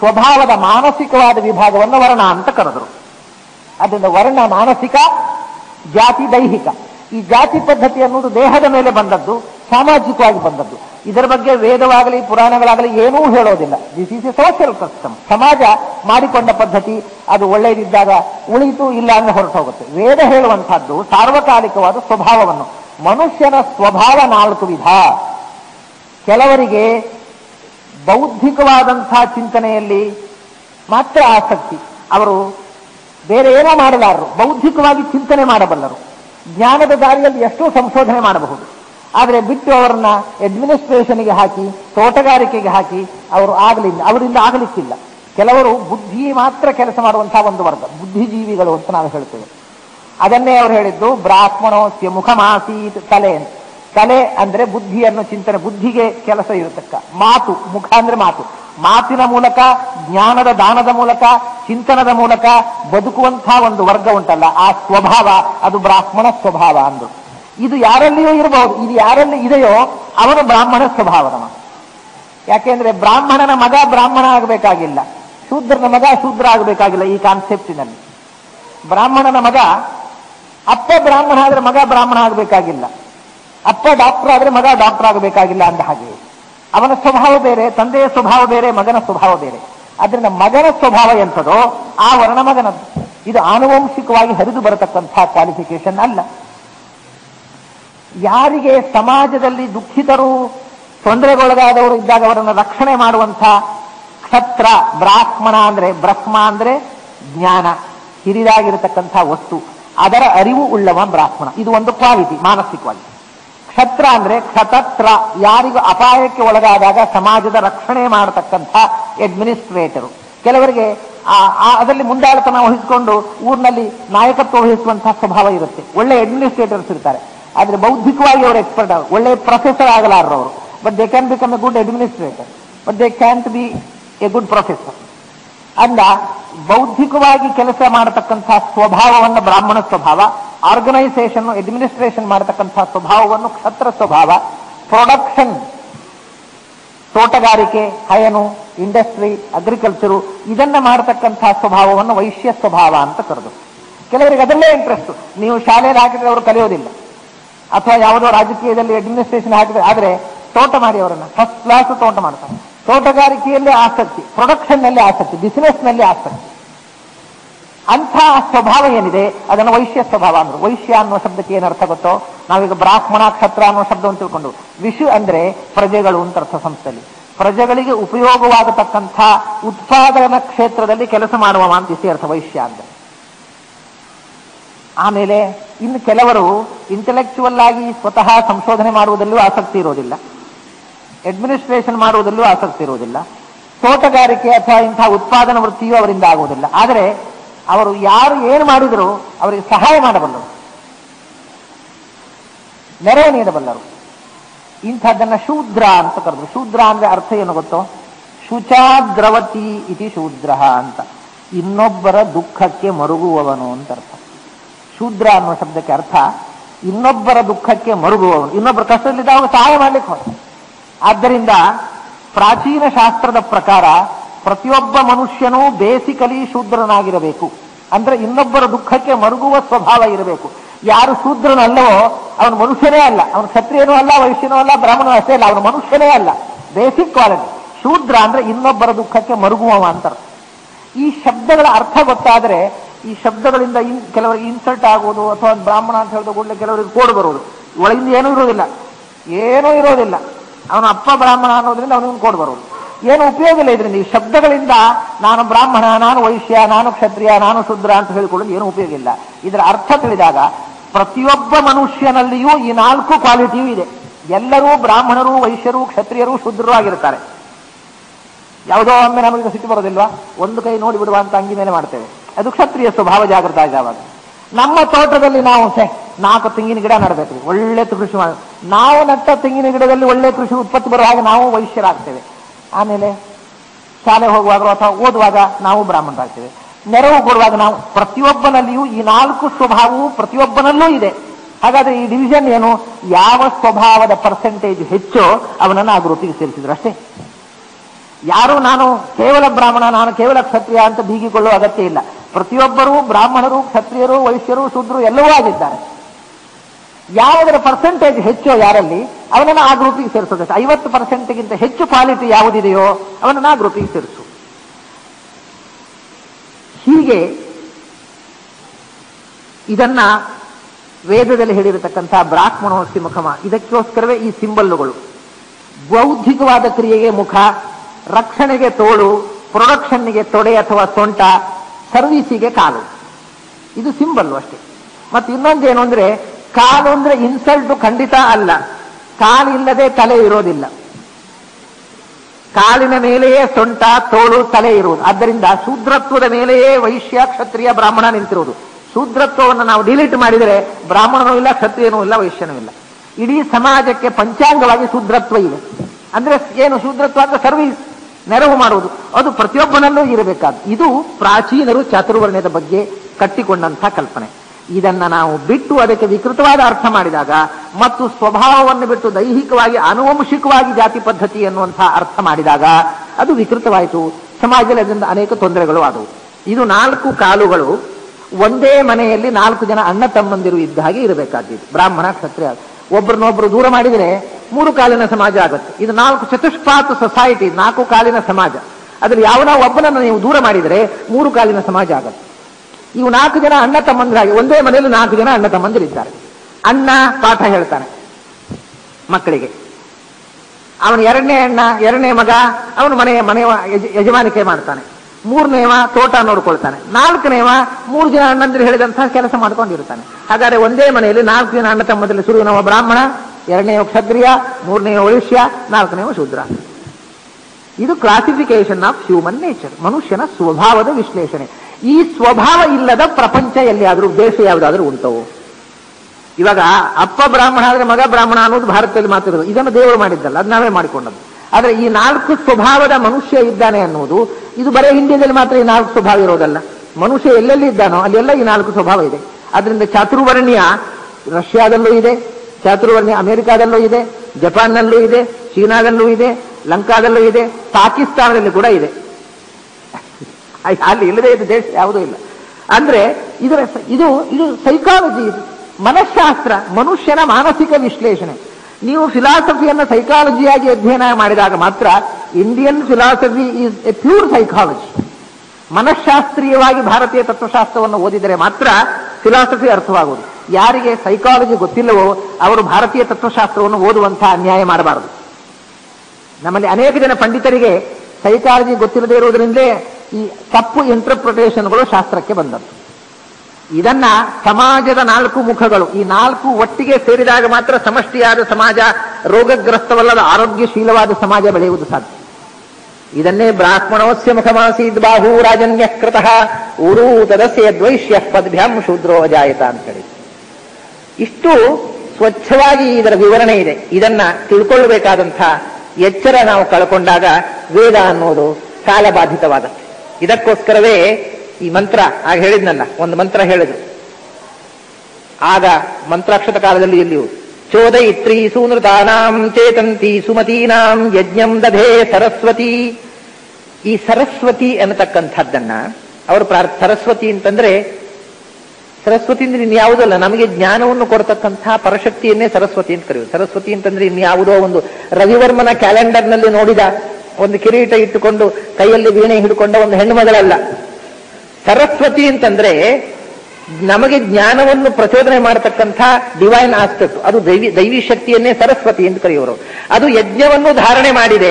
ಸ್ವಭಾವದ ಮಾನಸಿಕವಾದ ವಿಭಾಗವನ್ನ ವರ್ಣ ಅಂತ ಕರೆದರು. ಅದರಿಂದ ವರ್ಣ ಮಾನಸಿಕ, ಜಾತಿ ದೈಹಿಕ. ಈ ಜಾತಿ ಪದ್ಧತಿ ಅನ್ನೋದು ದೇಹದ ಮೇಲೆ ಬಂದದ್ದು, ಸಾಮಾಜಿಕವಾಗಿ ಬಂದದ್ದು. ಇದರ ಬಗ್ಗೆ ವೇದವಾಗಲಿ ಪುರಾಣಗಳಾಗಲಿ ಏನೂ ಹೇಳೋದಿಲ್ಲ. This is a social custom. ಸಮಾಜ ಮಾಡಿಕೊಂಡ ಪದ್ಧತಿ. ಅದು ಒಳ್ಳೆಯದಿದ್ದಾಗ ಉಳಿಯಿತು, ಇಲ್ಲ ಅಂದ್ರೆ ಹೊರಟು ಹೋಗುತ್ತೆ. ವೇದ ಹೇಳುವಂತಹದ್ದು ಸಾರ್ವಕಾಲಿಕವಾದ ಸ್ವಭಾವವನ್ನು. ಮನುಷ್ಯನ ಸ್ವಭಾವ ನಾಲ್ಕು ವಿಧ. ಕೆಲವರಿಗೆ ಬೌದ್ಧಿಕವಾದಂತ ಚಿಂತನೆಯಲ್ಲಿ ಮಾತ್ರ ಆಸಕ್ತಿ, ಅವರು ಬೇರೆ ಏನೋ ಮಾಡಲಾರರು, ಬೌದ್ಧಿಕವಾಗಿ ಚಿಂತನೆ ಮಾಡಬಲ್ಲರು. ಜ್ಞಾನದ ದಾರಿಯಲ್ಲಿ ಎಷ್ಟೋ ಸಂಶೋಧನೆ ಮಾಡಬಹುದು, ಆದರೆ ಬಿಟ್ಟು ಅವರನ್ನ ಅಡ್ಮಿನಿಸ್ಟ್ರೇಷನ್ಗೆ ಹಾಕಿ, ತೋಟಗಾರಿಕೆಗೆ ಹಾಕಿ, ಅವರು ಆಗಲಿಲ್ಲ, ಅವರಿಂದ ಆಗಲಿಕ್ಕಿಲ್ಲ. ಕೆಲವರು ಬುದ್ಧಿ ಮಾತ್ರ ಕೆಲಸ ಮಾಡುವಂತಹ ಒಂದು ವರ್ಗ ಬುದ್ಧಿಜೀವಿಗಳು ಅಂತ ನಾವು ಹೇಳ್ತೇವೆ. ಅದನ್ನೇ ಅವರು ಹೇಳಿದ್ದು ಬ್ರಾಹ್ಮಣೋಸ್ಯ ಮುಖಮಾಸೀತ್ ತಲೆ. ತಲೆ ಅಂದ್ರೆ ಬುದ್ಧಿಯನ್ನು ಚಿಂತನೆ, ಬುದ್ಧಿಗೆ ಕೆಲಸ ಇರತಕ್ಕ. ಮಾತು, ಮುಖ ಅಂದ್ರೆ ಮಾತು, ಮಾತಿನ ಮೂಲಕ, ಜ್ಞಾನದ ದಾನದ ಮೂಲಕ, ಚಿಂತನದ ಮೂಲಕ ಬದುಕುವಂತಹ ಒಂದು ವರ್ಗ ಉಂಟಲ್ಲ, ಆ ಸ್ವಭಾವ ಅದು ಬ್ರಾಹ್ಮಣ ಸ್ವಭಾವ ಅಂದ್ರು. ಇದು ಯಾರಲ್ಲಿಯೂ ಇರಬಹುದು, ಇದು ಯಾರಲ್ಲಿ ಇದೆಯೋ ಅವನು ಬ್ರಾಹ್ಮಣ ಸ್ವಭಾವನವ. ಯಾಕೆಂದ್ರೆ ಬ್ರಾಹ್ಮಣನ ಮಗ ಬ್ರಾಹ್ಮಣ ಆಗಬೇಕಾಗಿಲ್ಲ, ಶೂದ್ರನ ಮಗ ಶೂದ್ರ ಆಗಬೇಕಾಗಿಲ್ಲ. ಈ ಕಾನ್ಸೆಪ್ಟಿನಲ್ಲಿ ಬ್ರಾಹ್ಮಣನ ಮಗ ಅಪ್ಪ ಬ್ರಾಹ್ಮಣ ಆದ್ರೆ ಮಗ ಬ್ರಾಹ್ಮಣ ಆಗಬೇಕಾಗಿಲ್ಲ, ಅಪ್ಪ ಡಾಕ್ಟರ್ ಆದ್ರೆ ಮಗ ಡಾಕ್ಟರ್ ಆಗಬೇಕಾಗಿಲ್ಲ. ಅಂದ ಹಾಗೆ ಅವನ ಸ್ವಭಾವ ಬೇರೆ, ತಂದೆಯ ಸ್ವಭಾವ ಬೇರೆ, ಮಗನ ಸ್ವಭಾವ ಬೇರೆ. ಅದರಿಂದ ಮಗನ ಸ್ವಭಾವ ಎಂಥದೋ ಆ ವರ್ಣ ಮಗನದ್ದು. ಇದು ಆನುವಂಶಿಕವಾಗಿ ಹರಿದು ಬರತಕ್ಕಂತಹ ಕ್ವಾಲಿಫಿಕೇಶನ್ ಅಲ್ಲ. ಯಾರಿಗೆ ಸಮಾಜದಲ್ಲಿ ದುಃಖಿತರು, ತೊಂದರೆಗೊಳಗಾದವರು ಇದ್ದಾಗ ಅವರನ್ನು ರಕ್ಷಣೆ ಮಾಡುವಂಥ ಕ್ಷತ್ರ, ಬ್ರಾಹ್ಮಣ ಅಂದ್ರೆ ಬ್ರಹ್ಮ ಅಂದ್ರೆ ಜ್ಞಾನ, ಹಿರಿದಾಗಿರತಕ್ಕಂತಹ ವಸ್ತು, ಅದರ ಅರಿವು ಉಳ್ಳವ ಬ್ರಾಹ್ಮಣ. ಇದು ಒಂದು ಕ್ವಾಲಿಟಿ ಮಾನಸಿಕವಾಗಿ. ಕ್ಷತ್ರ ಅಂದ್ರೆ ಕ್ಷತತ್ರ, ಯಾರಿಗೂ ಅಪಾಯಕ್ಕೆ ಒಳಗಾದಾಗ ಸಮಾಜದ ರಕ್ಷಣೆ ಮಾಡತಕ್ಕಂಥ ಅಡ್ಮಿನಿಸ್ಟ್ರೇಟರು. ಕೆಲವರಿಗೆ ಅದರಲ್ಲಿ ಮುಂದಾಳತನ ವಹಿಸಿಕೊಂಡು ಊರಿನಲ್ಲಿ ನಾಯಕತ್ವ ವಹಿಸುವಂತಹ ಸ್ವಭಾವ ಇರುತ್ತೆ, ಒಳ್ಳೆ ಅಡ್ಮಿನಿಸ್ಟ್ರೇಟರ್ಸ್ ಇರ್ತಾರೆ, ಆದರೆ ಬೌದ್ಧಿಕವಾಗಿ ಅವರು ಎಕ್ಸ್ಪರ್ಟ್ ಆಗ, ಒಳ್ಳೆ ಪ್ರೊಫೆಸರ್ ಆಗಲಾರರು ಅವರು. But they can become a good administrator, but they can't be a good professor. ಅಂದ ಬೌದ್ಧಿಕವಾಗಿ ಕೆಲಸ ಮಾಡತಕ್ಕಂತಹ ಸ್ವಭಾವವನ್ನು ಬ್ರಾಹ್ಮಣ ಸ್ವಭಾವ, ಆರ್ಗನೈಸೇಷನ್ ಅಡ್ಮಿನಿಸ್ಟ್ರೇಷನ್ ಮಾಡತಕ್ಕಂತಹ ಸ್ವಭಾವವನ್ನು ಕ್ಷತ್ರ ಸ್ವಭಾವ, ಪ್ರೊಡಕ್ಷನ್ ತೋಟಗಾರಿಕೆ, ಹಯನು, ಇಂಡಸ್ಟ್ರಿ, ಅಗ್ರಿಕಲ್ಚರು ಇದನ್ನ ಮಾಡತಕ್ಕಂತಹ ಸ್ವಭಾವವನ್ನು ವೈಶ್ಯ ಸ್ವಭಾವ ಅಂತ ಕರೆದು. ಕೆಲವರಿಗೆ ಅದರಲ್ಲೇ ಇಂಟ್ರೆಸ್ಟ್. ನೀವು ಶಾಲೆಯಲ್ಲಿ ಹಾಕಿದ್ರೆ ಅವರು ಕಲಿಯೋದಿಲ್ಲ, ಅಥವಾ ಯಾವುದೋ ರಾಜಕೀಯದಲ್ಲಿ ಅಡ್ಮಿನಿಸ್ಟ್ರೇಷನ್ ಹಾಕಿದ್ರೆ, ಆದರೆ ತೋಟ ಮಾಡಿ ಅವರನ್ನ ಫಸ್ಟ್ ಕ್ಲಾಸ್ ತೋಟ ಮಾಡ್ತಾರೆ. ತೋಟಗಾರಿಕೆಯಲ್ಲಿ ಆಸಕ್ತಿ, ಪ್ರೊಡಕ್ಷನ್ ನಲ್ಲಿ ಆಸಕ್ತಿ, ಬಿಸಿನೆಸ್ ನಲ್ಲಿ ಆಸಕ್ತಿ. ಅಂಥ ಸ್ವಭಾವ ಏನಿದೆ ಅದನ್ನು ವೈಶ್ಯ ಸ್ವಭಾವ ಅಂದ್ರು. ವೈಶ್ಯ ಅನ್ನೋ ಶಬ್ದಕ್ಕೆ ಏನರ್ಥ ಗೊತ್ತೋ? ನಾವೀಗ ಬ್ರಾಹ್ಮಣ ಕ್ಷತ್ರ ಅನ್ನೋ ಶಬ್ದವನ್ನು ತಿಳ್ಕೊಂಡು, ವಿಶು ಅಂದ್ರೆ ಪ್ರಜೆಗಳು ಅಂತ ಅರ್ಥ. ಸಂಸ್ಥೆಯಲ್ಲಿ ಪ್ರಜೆಗಳಿಗೆ ಉಪಯೋಗವಾಗತಕ್ಕಂಥ ಉತ್ಪಾದನಾ ಕ್ಷೇತ್ರದಲ್ಲಿ ಕೆಲಸ ಮಾಡುವ ಮಾಂತಿಸಿ ಅರ್ಥ ವೈಶ್ಯ ಅಂದ್ರೆ. ಆಮೇಲೆ ಇನ್ನು ಕೆಲವರು ಇಂಟೆಲೆಕ್ಚುವಲ್ ಆಗಿ ಸ್ವತಃ ಸಂಶೋಧನೆ ಮಾಡುವುದಲ್ಲೂ ಆಸಕ್ತಿ ಇರೋದಿಲ್ಲ, ಅಡ್ಮಿನಿಸ್ಟ್ರೇಷನ್ ಮಾಡುವುದಲ್ಲೂ ಆಸಕ್ತಿ ಇರುವುದಿಲ್ಲ, ತೋಟಗಾರಿಕೆ ಅಥವಾ ಇಂತಹ ಉತ್ಪಾದನಾ ವೃತ್ತಿಯೂ ಅವರಿಂದ ಆಗುವುದಿಲ್ಲ. ಆದರೆ ಅವರು ಯಾರು ಏನು ಮಾಡಿದರೂ ಅವರಿಗೆ ಸಹಾಯ ಮಾಡಬಲ್ಲರು, ನೆರವು ನೀಡಬಲ್ಲರು. ಇಂಥದ್ದನ್ನು ಶೂದ್ರ ಅಂತ ಕರೆದ್ರು. ಶೂದ್ರ ಅಂದ್ರೆ ಅರ್ಥ ಏನು ಗೊತ್ತೋ? ಶುಚಾದ್ರವತಿ ಇತಿ ಶೂದ್ರ ಅಂತ, ಇನ್ನೊಬ್ಬರ ದುಃಖಕ್ಕೆ ಮರುಗುವವನು ಅಂತ ಅರ್ಥ. ಶೂದ್ರ ಅನ್ನೋ ಶಬ್ದಕ್ಕೆ ಅರ್ಥ ಇನ್ನೊಬ್ಬರ ದುಃಖಕ್ಕೆ ಮರುಗುವವನು, ಇನ್ನೊಬ್ಬರ ಕಷ್ಟದಲ್ಲಿದ್ದಾಗ ಸಹಾಯ ಮಾಡಲಿಕ್ಕೆ ಹೊರಟ. ಆದ್ದರಿಂದ ಪ್ರಾಚೀನ ಶಾಸ್ತ್ರದ ಪ್ರಕಾರ ಪ್ರತಿಯೊಬ್ಬ ಮನುಷ್ಯನೂ ಬೇಸಿಕಲಿ ಶೂದ್ರನಾಗಿರಬೇಕು, ಅಂದ್ರೆ ಇನ್ನೊಬ್ಬರ ದುಃಖಕ್ಕೆ ಮರುಗುವ ಸ್ವಭಾವ ಇರಬೇಕು. ಯಾರು ಶೂದ್ರನಲ್ಲವೋ ಅವನು ಮನುಷ್ಯನೇ ಅಲ್ಲ, ಅವನು ಕ್ಷತ್ರಿಯನೂ ಅಲ್ಲ, ವೈಶ್ಯನೂ ಅಲ್ಲ, ಬ್ರಾಹ್ಮಣನೂ ಅಷ್ಟೇ ಅಲ್ಲ, ಅವನು ಮನುಷ್ಯನೇ ಅಲ್ಲ. ಬೇಸಿಕ್ ಕ್ವಾಲಿಟಿ ಶೂದ್ರ ಅಂದ್ರೆ ಇನ್ನೊಬ್ಬರ ದುಃಖಕ್ಕೆ ಮರುಗುವವ ಅಂತರ. ಈ ಶಬ್ದಗಳ ಅರ್ಥ ಗೊತ್ತಾದರೆ ಈ ಶಬ್ದಗಳಿಂದ ಇನ್ ಕೆಲವರಿಗೆ ಇನ್ಸಲ್ಟ್ ಆಗುವುದು, ಅಥವಾ ಬ್ರಾಹ್ಮಣ ಅಂತ ಹೇಳಿದ ಕೂಡಲೇ ಕೆಲವರಿಗೆ ಕೋಡು ಬರುವುದು. ಒಳಗಿಂದ ಏನೂ ಇರೋದಿಲ್ಲ, ಏನೂ ಇರೋದಿಲ್ಲ. ಅವನ ಅಪ್ಪ ಬ್ರಾಹ್ಮಣ ಅನ್ನೋದ್ರಿಂದ ಅವನಿಗೆ ಕೋಡು ಬರುವುದು, ಏನು ಉಪಯೋಗ ಇಲ್ಲ ಇದರಿಂದ. ಈ ಶಬ್ದಗಳಿಂದ ನಾನು ಬ್ರಾಹ್ಮಣ, ನಾನು ವೈಶ್ಯ, ನಾನು ಕ್ಷತ್ರಿಯ, ನಾನು ಶೂದ್ರ ಅಂತ ಹೇಳಿಕೊಳ್ಳೋದು ಏನು ಉಪಯೋಗ ಇಲ್ಲ. ಇದರ ಅರ್ಥ ತಿಳಿದಾಗ ಪ್ರತಿಯೊಬ್ಬ ಮನುಷ್ಯನಲ್ಲಿಯೂ ಈ ನಾಲ್ಕು ಕ್ವಾಲಿಟಿಯೂ ಇದೆ. ಎಲ್ಲರೂ ಬ್ರಾಹ್ಮಣರು, ವೈಶ್ಯರು, ಕ್ಷತ್ರಿಯರು, ಶೂದ್ರರು ಆಗಿರ್ತಾರೆ. ಯಾವುದೋ ಒಮ್ಮೆ ನಮಗೆ ಸಿಟ್ಟು ಬರೋದಿಲ್ವಾ, ಒಂದು ಕೈ ನೋಡಿ ಬಿಡುವ ಅಂತ ಅಂಗಿ ಮೇಲೆ ಮಾಡ್ತೇವೆ, ಅದು ಕ್ಷತ್ರಿಯ ಸ್ವಭಾವ ಜಾಗೃತ ಆಗುವಾಗ. ನಮ್ಮ ತೋಟದಲ್ಲಿ ನಾವು ಸೆ ನಾಲ್ಕು ತೆಂಗಿನ ಗಿಡ ನೆಡಬೇಕು, ಒಳ್ಳೆ ಕೃಷಿ ಮಾಡ, ನಾವು ನೆಟ್ಟ ತೆಂಗಿನ ಗಿಡದಲ್ಲಿ ಒಳ್ಳೆ ಕೃಷಿ ಉತ್ಪತ್ತಿ ಬರೋ ಹಾಗೆ ನಾವು ವೈಶ್ಯರಾಗ್ತೇವೆ. ಆಮೇಲೆ ಶಾಲೆ ಹೋಗುವಾಗ ಅಥವಾ ಓದುವಾಗ ನಾವು ಬ್ರಾಹ್ಮಣರಾಗ್ತೇವೆ, ನೆರವು ಕೊಡುವಾಗ ನಾವು. ಪ್ರತಿಯೊಬ್ಬನಲ್ಲಿಯೂ ಈ ನಾಲ್ಕು ಸ್ವಭಾವವು ಪ್ರತಿಯೊಬ್ಬನಲ್ಲೂ ಇದೆ. ಹಾಗಾದ್ರೆ ಈ ಡಿವಿಷನ್ ಏನು? ಯಾವ ಸ್ವಭಾವದ ಪರ್ಸೆಂಟೇಜ್ ಹೆಚ್ಚು ಅವನನ್ನು ಆ ಗುರುತಿಗೆ ಸೇರಿಸಿದ್ರು ಅಷ್ಟೇ. ಯಾರು ನಾನು ಕೇವಲ ಬ್ರಾಹ್ಮಣ, ನಾನು ಕೇವಲ ಕ್ಷತ್ರಿಯ ಅಂತ ಬೀಗಿಕೊಳ್ಳುವ ಅಗತ್ಯ ಇಲ್ಲ. ಪ್ರತಿಯೊಬ್ಬರೂ ಬ್ರಾಹ್ಮಣರು, ಕ್ಷತ್ರಿಯರು, ವೈಶ್ಯರು, ಶೂದ್ರರು ಎಲ್ಲವೂ ಆಗಿದ್ದಾರೆ. ಯಾವುದರ ಪರ್ಸೆಂಟೇಜ್ ಹೆಚ್ಚೋ ಯಾರಲ್ಲಿ ಅವನನ್ನು ಆ ಗ್ರೂಪಿಗೆ ಸೇರಿಸೋದಕ್ಕೆ. ಐವತ್ತು ಪರ್ಸೆಂಟ್ಗಿಂತ ಹೆಚ್ಚು ಕ್ವಾಲಿಟಿ ಯಾವುದಿದೆಯೋ ಅವನನ್ನು ಆ ಗ್ರೂಪಿಗೆ ಸೇರಿಸು. ಹೀಗೆ ಇದನ್ನ ವೇದದಲ್ಲಿ ಹೇಳಿರತಕ್ಕಂತಹ ಬ್ರಾಹ್ಮಣೋಸ್ತಿ ಮುಖಮ, ಇದಕ್ಕೋಸ್ಕರವೇ ಈ ಸಿಂಬಲ್ಲುಗಳು ಬೌದ್ಧಿಕವಾದ ಕ್ರಿಯೆಗೆ ಮುಖ, ರಕ್ಷಣೆಗೆ ತೋಳು, ಪ್ರೊಡಕ್ಷನ್ಗೆ ತೊಡೆ ಅಥವಾ ಸೊಂಟ, ಸರ್ವಿಸಿಗೆ ಕಾಲು. ಇದು ಸಿಂಬಲ್ ಅಷ್ಟೇ. ಮತ್ತು ಇನ್ನೊಂದೇನು ಅಂದ್ರೆ, ಕಾಲು ಅಂದ್ರೆ ಇನ್ಸಲ್ಟು ಖಂಡಿತ ಅಲ್ಲ. ಕಾಲಿಲ್ಲದೆ ತಲೆ ಇರೋದಿಲ್ಲ, ಕಾಲಿನ ಮೇಲೆಯೇ ಸೊಂಟ, ತೋಳು, ತಲೆ ಇರುವುದು. ಆದ್ದರಿಂದ ಶೂದ್ರತ್ವದ ಮೇಲೆಯೇ ವೈಶ್ಯ, ಕ್ಷತ್ರಿಯ, ಬ್ರಾಹ್ಮಣ ನಿಂತಿರುವುದು. ಶೂದ್ರತ್ವವನ್ನು ನಾವು ಡಿಲೀಟ್ ಮಾಡಿದರೆ ಬ್ರಾಹ್ಮಣನೂ ಇಲ್ಲ, ಕ್ಷತ್ರಿಯನೂ ಇಲ್ಲ, ವೈಶ್ಯನೂ ಇಲ್ಲ. ಇಡೀ ಸಮಾಜಕ್ಕೆ ಪಂಚಾಂಗವಾಗಿ ಶೂದ್ರತ್ವ ಇದೆ. ಅಂದ್ರೆ ಏನು ಶೂದ್ರತ್ವ ಅಂದ್ರೆ ಸರ್ವಿಸ್, ನೆರವು ಮಾಡುವುದು. ಅದು ಪ್ರತಿಯೊಬ್ಬನಲ್ಲೂ ಇರಬೇಕಾದ್ದು. ಇದು ಪ್ರಾಚೀನರು ಚಾತುರ್ವರ್ಣ್ಯದ ಬಗ್ಗೆ ಕಟ್ಟಿಕೊಂಡಂತಹ ಕಲ್ಪನೆ. ಇದನ್ನ ನಾವು ಬಿಟ್ಟು ಅದಕ್ಕೆ ವಿಕೃತವಾದ ಅರ್ಥ ಮಾಡಿದಾಗ ಮತ್ತು ಸ್ವಭಾವವನ್ನು ಬಿಟ್ಟು ದೈಹಿಕವಾಗಿ ಆನುವಂಶಿಕವಾಗಿ ಜಾತಿ ಪದ್ಧತಿ ಎನ್ನುವಂತಹ ಅರ್ಥ ಮಾಡಿದಾಗ ಅದು ವಿಕೃತವಾಯಿತು. ಸಮಾಜದಲ್ಲಿ ಅದರಿಂದ ಅನೇಕ ತೊಂದರೆಗಳು ಆದವು. ಇದು ನಾಲ್ಕು ಕಾಲುಗಳು ಒಂದೇ ಮನೆಯಲ್ಲಿ ನಾಲ್ಕು ಜನ ಅಣ್ಣ ತಮ್ಮಂದಿರು ಇದ್ದ ಹಾಗೆ ಇರಬೇಕಾಗಿದ್ದು. ಬ್ರಾಹ್ಮಣ, ಕ್ಷತ್ರಿಯ ಒಬ್ಬರನ್ನೊಬ್ಬರು ದೂರ ಮಾಡಿದರೆ ಮೂರು ಕಾಲಿನ ಸಮಾಜ ಆಗುತ್ತೆ. ಇದು ನಾಲ್ಕು ಚತುಷ್ಪಾತ್ ಸೊಸೈಟಿ, ನಾಲ್ಕು ಕಾಲಿನ ಸಮಾಜ. ಅದ್ರಲ್ಲಿ ಯಾವನ ಒಬ್ಬನನ್ನು ನೀವು ದೂರ ಮಾಡಿದರೆ ಮೂರು ಕಾಲಿನ ಸಮಾಜ ಆಗುತ್ತೆ. ಇವು ನಾಲ್ಕು ಜನ ಅಣ್ಣ ತಮ್ಮಂದಿರಾಗಿ ಒಂದೇ ಮನೆಯಲ್ಲಿ ನಾಲ್ಕು ಜನ ಅಣ್ಣ ತಮ್ಮಂದಿರಿದ್ದಾರೆ. ಅಣ್ಣ ಪಾಠ ಹೇಳ್ತಾನೆ ಮಕ್ಕಳಿಗೆ. ಅವನು ಎರಡನೇ ಅಣ್ಣ, ಎರಡನೇ ಮಗ, ಅವನು ಮನೆಯ ಮನೆಯ ಯಜಮಾನಿಕೆ ಮಾಡ್ತಾನೆ. ಮೂರನೇವ ತೋಟ ನೋಡ್ಕೊಳ್ತಾನೆ. ನಾಲ್ಕನೇವ ಮೂರು ಜನ ಅಣ್ಣಂದಿರು ಹೇಳಿದಂತಹ ಕೆಲಸ ಮಾಡ್ಕೊಂಡಿರ್ತಾನೆ. ಹಾಗಾದ್ರೆ ಒಂದೇ ಮನೆಯಲ್ಲಿ ನಾಲ್ಕು ಜನ ಅಣ್ಣ ತಮ್ಮದಲ್ಲಿ ಶುರುವಿನವ ಬ್ರಾಹ್ಮಣ, ಎರಡನೇವ ಕ್ಷತ್ರಿಯ, ಮೂರನೇವ ವೈಶ್ಯ, ನಾಲ್ಕನೇವ ಶೂದ್ರ. ಇದು ಕ್ಲಾಸಿಫಿಕೇಶನ್ ಆಫ್ ಹ್ಯೂಮನ್ ನೇಚರ್, ಮನುಷ್ಯನ ಸ್ವಭಾವದ ವಿಶ್ಲೇಷಣೆ. ಈ ಸ್ವಭಾವ ಇಲ್ಲದ ಪ್ರಪಂಚ ಎಲ್ಲಿಯಾದರೂ, ದೇಶ ಯಾವುದಾದ್ರೂ ಉಂಟವು? ಇವಾಗ ಅಪ್ಪ ಬ್ರಾಹ್ಮಣ ಆದ್ರೆ ಮಗ ಬ್ರಾಹ್ಮಣ ಅನ್ನೋದು ಭಾರತದಲ್ಲಿ ಮಾತಾಡೋದು. ಇದನ್ನು ದೇವರು ಮಾಡಿದ್ದಲ್ಲ, ಅದು ನಾವೇ ಮಾಡಿಕೊಂಡದ್ದು. ಆದರೆ ಈ ನಾಲ್ಕು ಸ್ವಭಾವದ ಮನುಷ್ಯ ಇದ್ದಾನೆ ಅನ್ನೋದು, ಇದು ಬರೀ ಇಂಡಿಯಾದಲ್ಲಿ ಮಾತ್ರ ಈ ನಾಲ್ಕು ಸ್ವಭಾವ ಇರೋದಲ್ಲ. ಮನುಷ್ಯ ಎಲ್ಲೆಲ್ಲಿ ಇದ್ದಾನೋ ಅಲ್ಲೆಲ್ಲ ಈ ನಾಲ್ಕು ಸ್ವಭಾವ ಇದೆ. ಅದರಿಂದ ಚಾತುರ್ವರ್ಣ್ಯ ರಷ್ಯಾದಲ್ಲೂ ಇದೆ, ಚಾತುರ್ವರ್ಣ್ಯ ಅಮೆರಿಕಾದಲ್ಲೂ ಇದೆ, ಜಪಾನ್ನಲ್ಲೂ ಇದೆ, ಚೀನಾದಲ್ಲೂ ಇದೆ, ಲಂಕಾದಲ್ಲೂ ಇದೆ, ಪಾಕಿಸ್ತಾನದಲ್ಲಿ ಕೂಡ ಇದೆ. ಅಲ್ಲಿ ಇಲ್ಲದೆ ಇದು ದೇಶ ಯಾವುದೂ ಇಲ್ಲ. ಅಂದ್ರೆ ಇದರ ಇದು ಇದು ಸೈಕಾಲಜಿ, ಇದು ಮನಃಶಾಸ್ತ್ರ, ಮನುಷ್ಯನ ಮಾನಸಿಕ ವಿಶ್ಲೇಷಣೆ. ನೀವು ಫಿಲಾಸಫಿಯನ್ನು ಸೈಕಾಲಜಿಯಾಗಿ ಅಧ್ಯಯನ ಮಾಡಿದಾಗ ಮಾತ್ರ Indian philosophy is a pure psychology. ಮನಃಶಾಸ್ತ್ರೀಯವಾಗಿ ಭಾರತೀಯ ತತ್ವಶಾಸ್ತ್ರವನ್ನು ಓದಿದರೆ ಮಾತ್ರ ಫಿಲಾಸಫಿ ಅರ್ಥವಾಗುವುದು. ಯಾರಿಗೆ ಸೈಕಾಲಜಿ ಗೊತ್ತಿಲ್ಲವೋ ಅವರು ಭಾರತೀಯ ತತ್ವಶಾಸ್ತ್ರವನ್ನು ಓದುವಂತಹ ಅನ್ಯಾಯ ಮಾಡಬಾರದು. ನಮ್ಮಲ್ಲಿ ಅನೇಕ ಜನ ಪಂಡಿತರಿಗೆ ಸೈಕಾಲಜಿ ಗೊತ್ತಿಲ್ಲದೆ ಇರುವುದರಿಂದಲೇ ಈ ತಪ್ಪು ಇಂಟರ್ಪ್ರಿಟೇಷನ್ಗಳು ಶಾಸ್ತ್ರಕ್ಕೆ ಬಂದದ್ದು. ಇದನ್ನ ಸಮಾಜದ ನಾಲ್ಕು ಮುಖಗಳು, ಈ ನಾಲ್ಕು ಒಟ್ಟಿಗೆ ಸೇರಿದಾಗ ಮಾತ್ರ ಸಮಷ್ಟಿಯಾದ ಸಮಾಜ, ರೋಗಗ್ರಸ್ತವಲ್ಲದ ಆರೋಗ್ಯಶೀಲವಾದ ಸಮಾಜ ಬೆಳೆಯುವುದು ಸಾಧ್ಯ. ಇದನ್ನೇ ಬ್ರಾಹ್ಮಣೋಸ್ಯ ಮುಖಮಾಸೀದ್ ಬಾಹು ರಾಜನ್ಯ ಕೃತಃ ಉರೂತದಸ್ಯ ದ್ವೈಶ್ಯ ಪದ್ಭ್ಯಾಂ ಶೂದ್ರೋ ಅಜಾಯತ ಅಂತ ಹೇಳಿ. ಇಷ್ಟು ಸ್ವಚ್ಛವಾಗಿ ಇದರ ವಿವರಣೆ ಇದೆ. ಇದನ್ನ ತಿಳ್ಕೊಳ್ಳಬೇಕಾದಂಥ ಎಚ್ಚರ ನಾವು ಕಳ್ಕೊಂಡಾಗ ವೇದ ಅನ್ನೋದು ಕಾಲಬಾಧಿತವಾದದ್ದು. ಇದಕ್ಕೋಸ್ಕರವೇ ಈ ಮಂತ್ರ ಆಗ ಹೇಳಿದ್ನಲ್ಲ, ಒಂದು ಮಂತ್ರ ಹೇಳಿದ್ರು ಆಗ ಮಂತ್ರಾಕ್ಷತ ಕಾಲದಲ್ಲಿ ಎಲ್ಲಿಯೂ ಚೋದಯಿತ್ರಿ ಸೂನೃತಾನಾಂ ಚೇತಂತಿ ಸುಮತೀನಾಂ ಯಜ್ಞಂ ದಧೇ ಸರಸ್ವತಿ. ಈ ಸರಸ್ವತಿ ಅನ್ನತಕ್ಕಂಥದ್ದನ್ನ ಅವರು ಪ್ರಾರ್ ಸರಸ್ವತಿ ಅಂತಂದ್ರೆ ಸರಸ್ವತಿ ಅಂದ್ರೆ ಇನ್ಯಾವುದಲ್ಲ, ನಮಗೆ ಜ್ಞಾನವನ್ನು ಕೊಡ್ತಕ್ಕಂತಹ ಪರಶಕ್ತಿಯನ್ನೇ ಸರಸ್ವತಿ ಅಂತ ಕರೆಯುವುದು. ಸರಸ್ವತಿ ಅಂತಂದ್ರೆ ಇನ್ಯಾವುದೋ ಒಂದು ರವಿವರ್ಮನ ಕ್ಯಾಲೆಂಡರ್ನಲ್ಲಿ ನೋಡಿದ ಒಂದು ಕಿರೀಟ ಇಟ್ಟುಕೊಂಡು ಕೈಯಲ್ಲಿ ವೀಣೆ ಹಿಡ್ಕೊಂಡ ಒಂದು ಹೆಣ್ಣು ಮಗಳಲ್ಲ ಸರಸ್ವತಿ ಅಂತಂದ್ರೆ. ನಮಗೆ ಜ್ಞಾನವನ್ನು ಪ್ರಚೋದನೆ ಮಾಡತಕ್ಕಂಥ ಡಿವೈನ್ ಆಸ್ಪೆಕ್ಟ್, ಅದು ದೈವಿ ದೈವಿ ಶಕ್ತಿಯನ್ನೇ ಸರಸ್ವತಿ ಅಂತ ಕರೆಯುವರು. ಅದು ಯಜ್ಞವನ್ನು ಧಾರಣೆ ಮಾಡಿದೆ.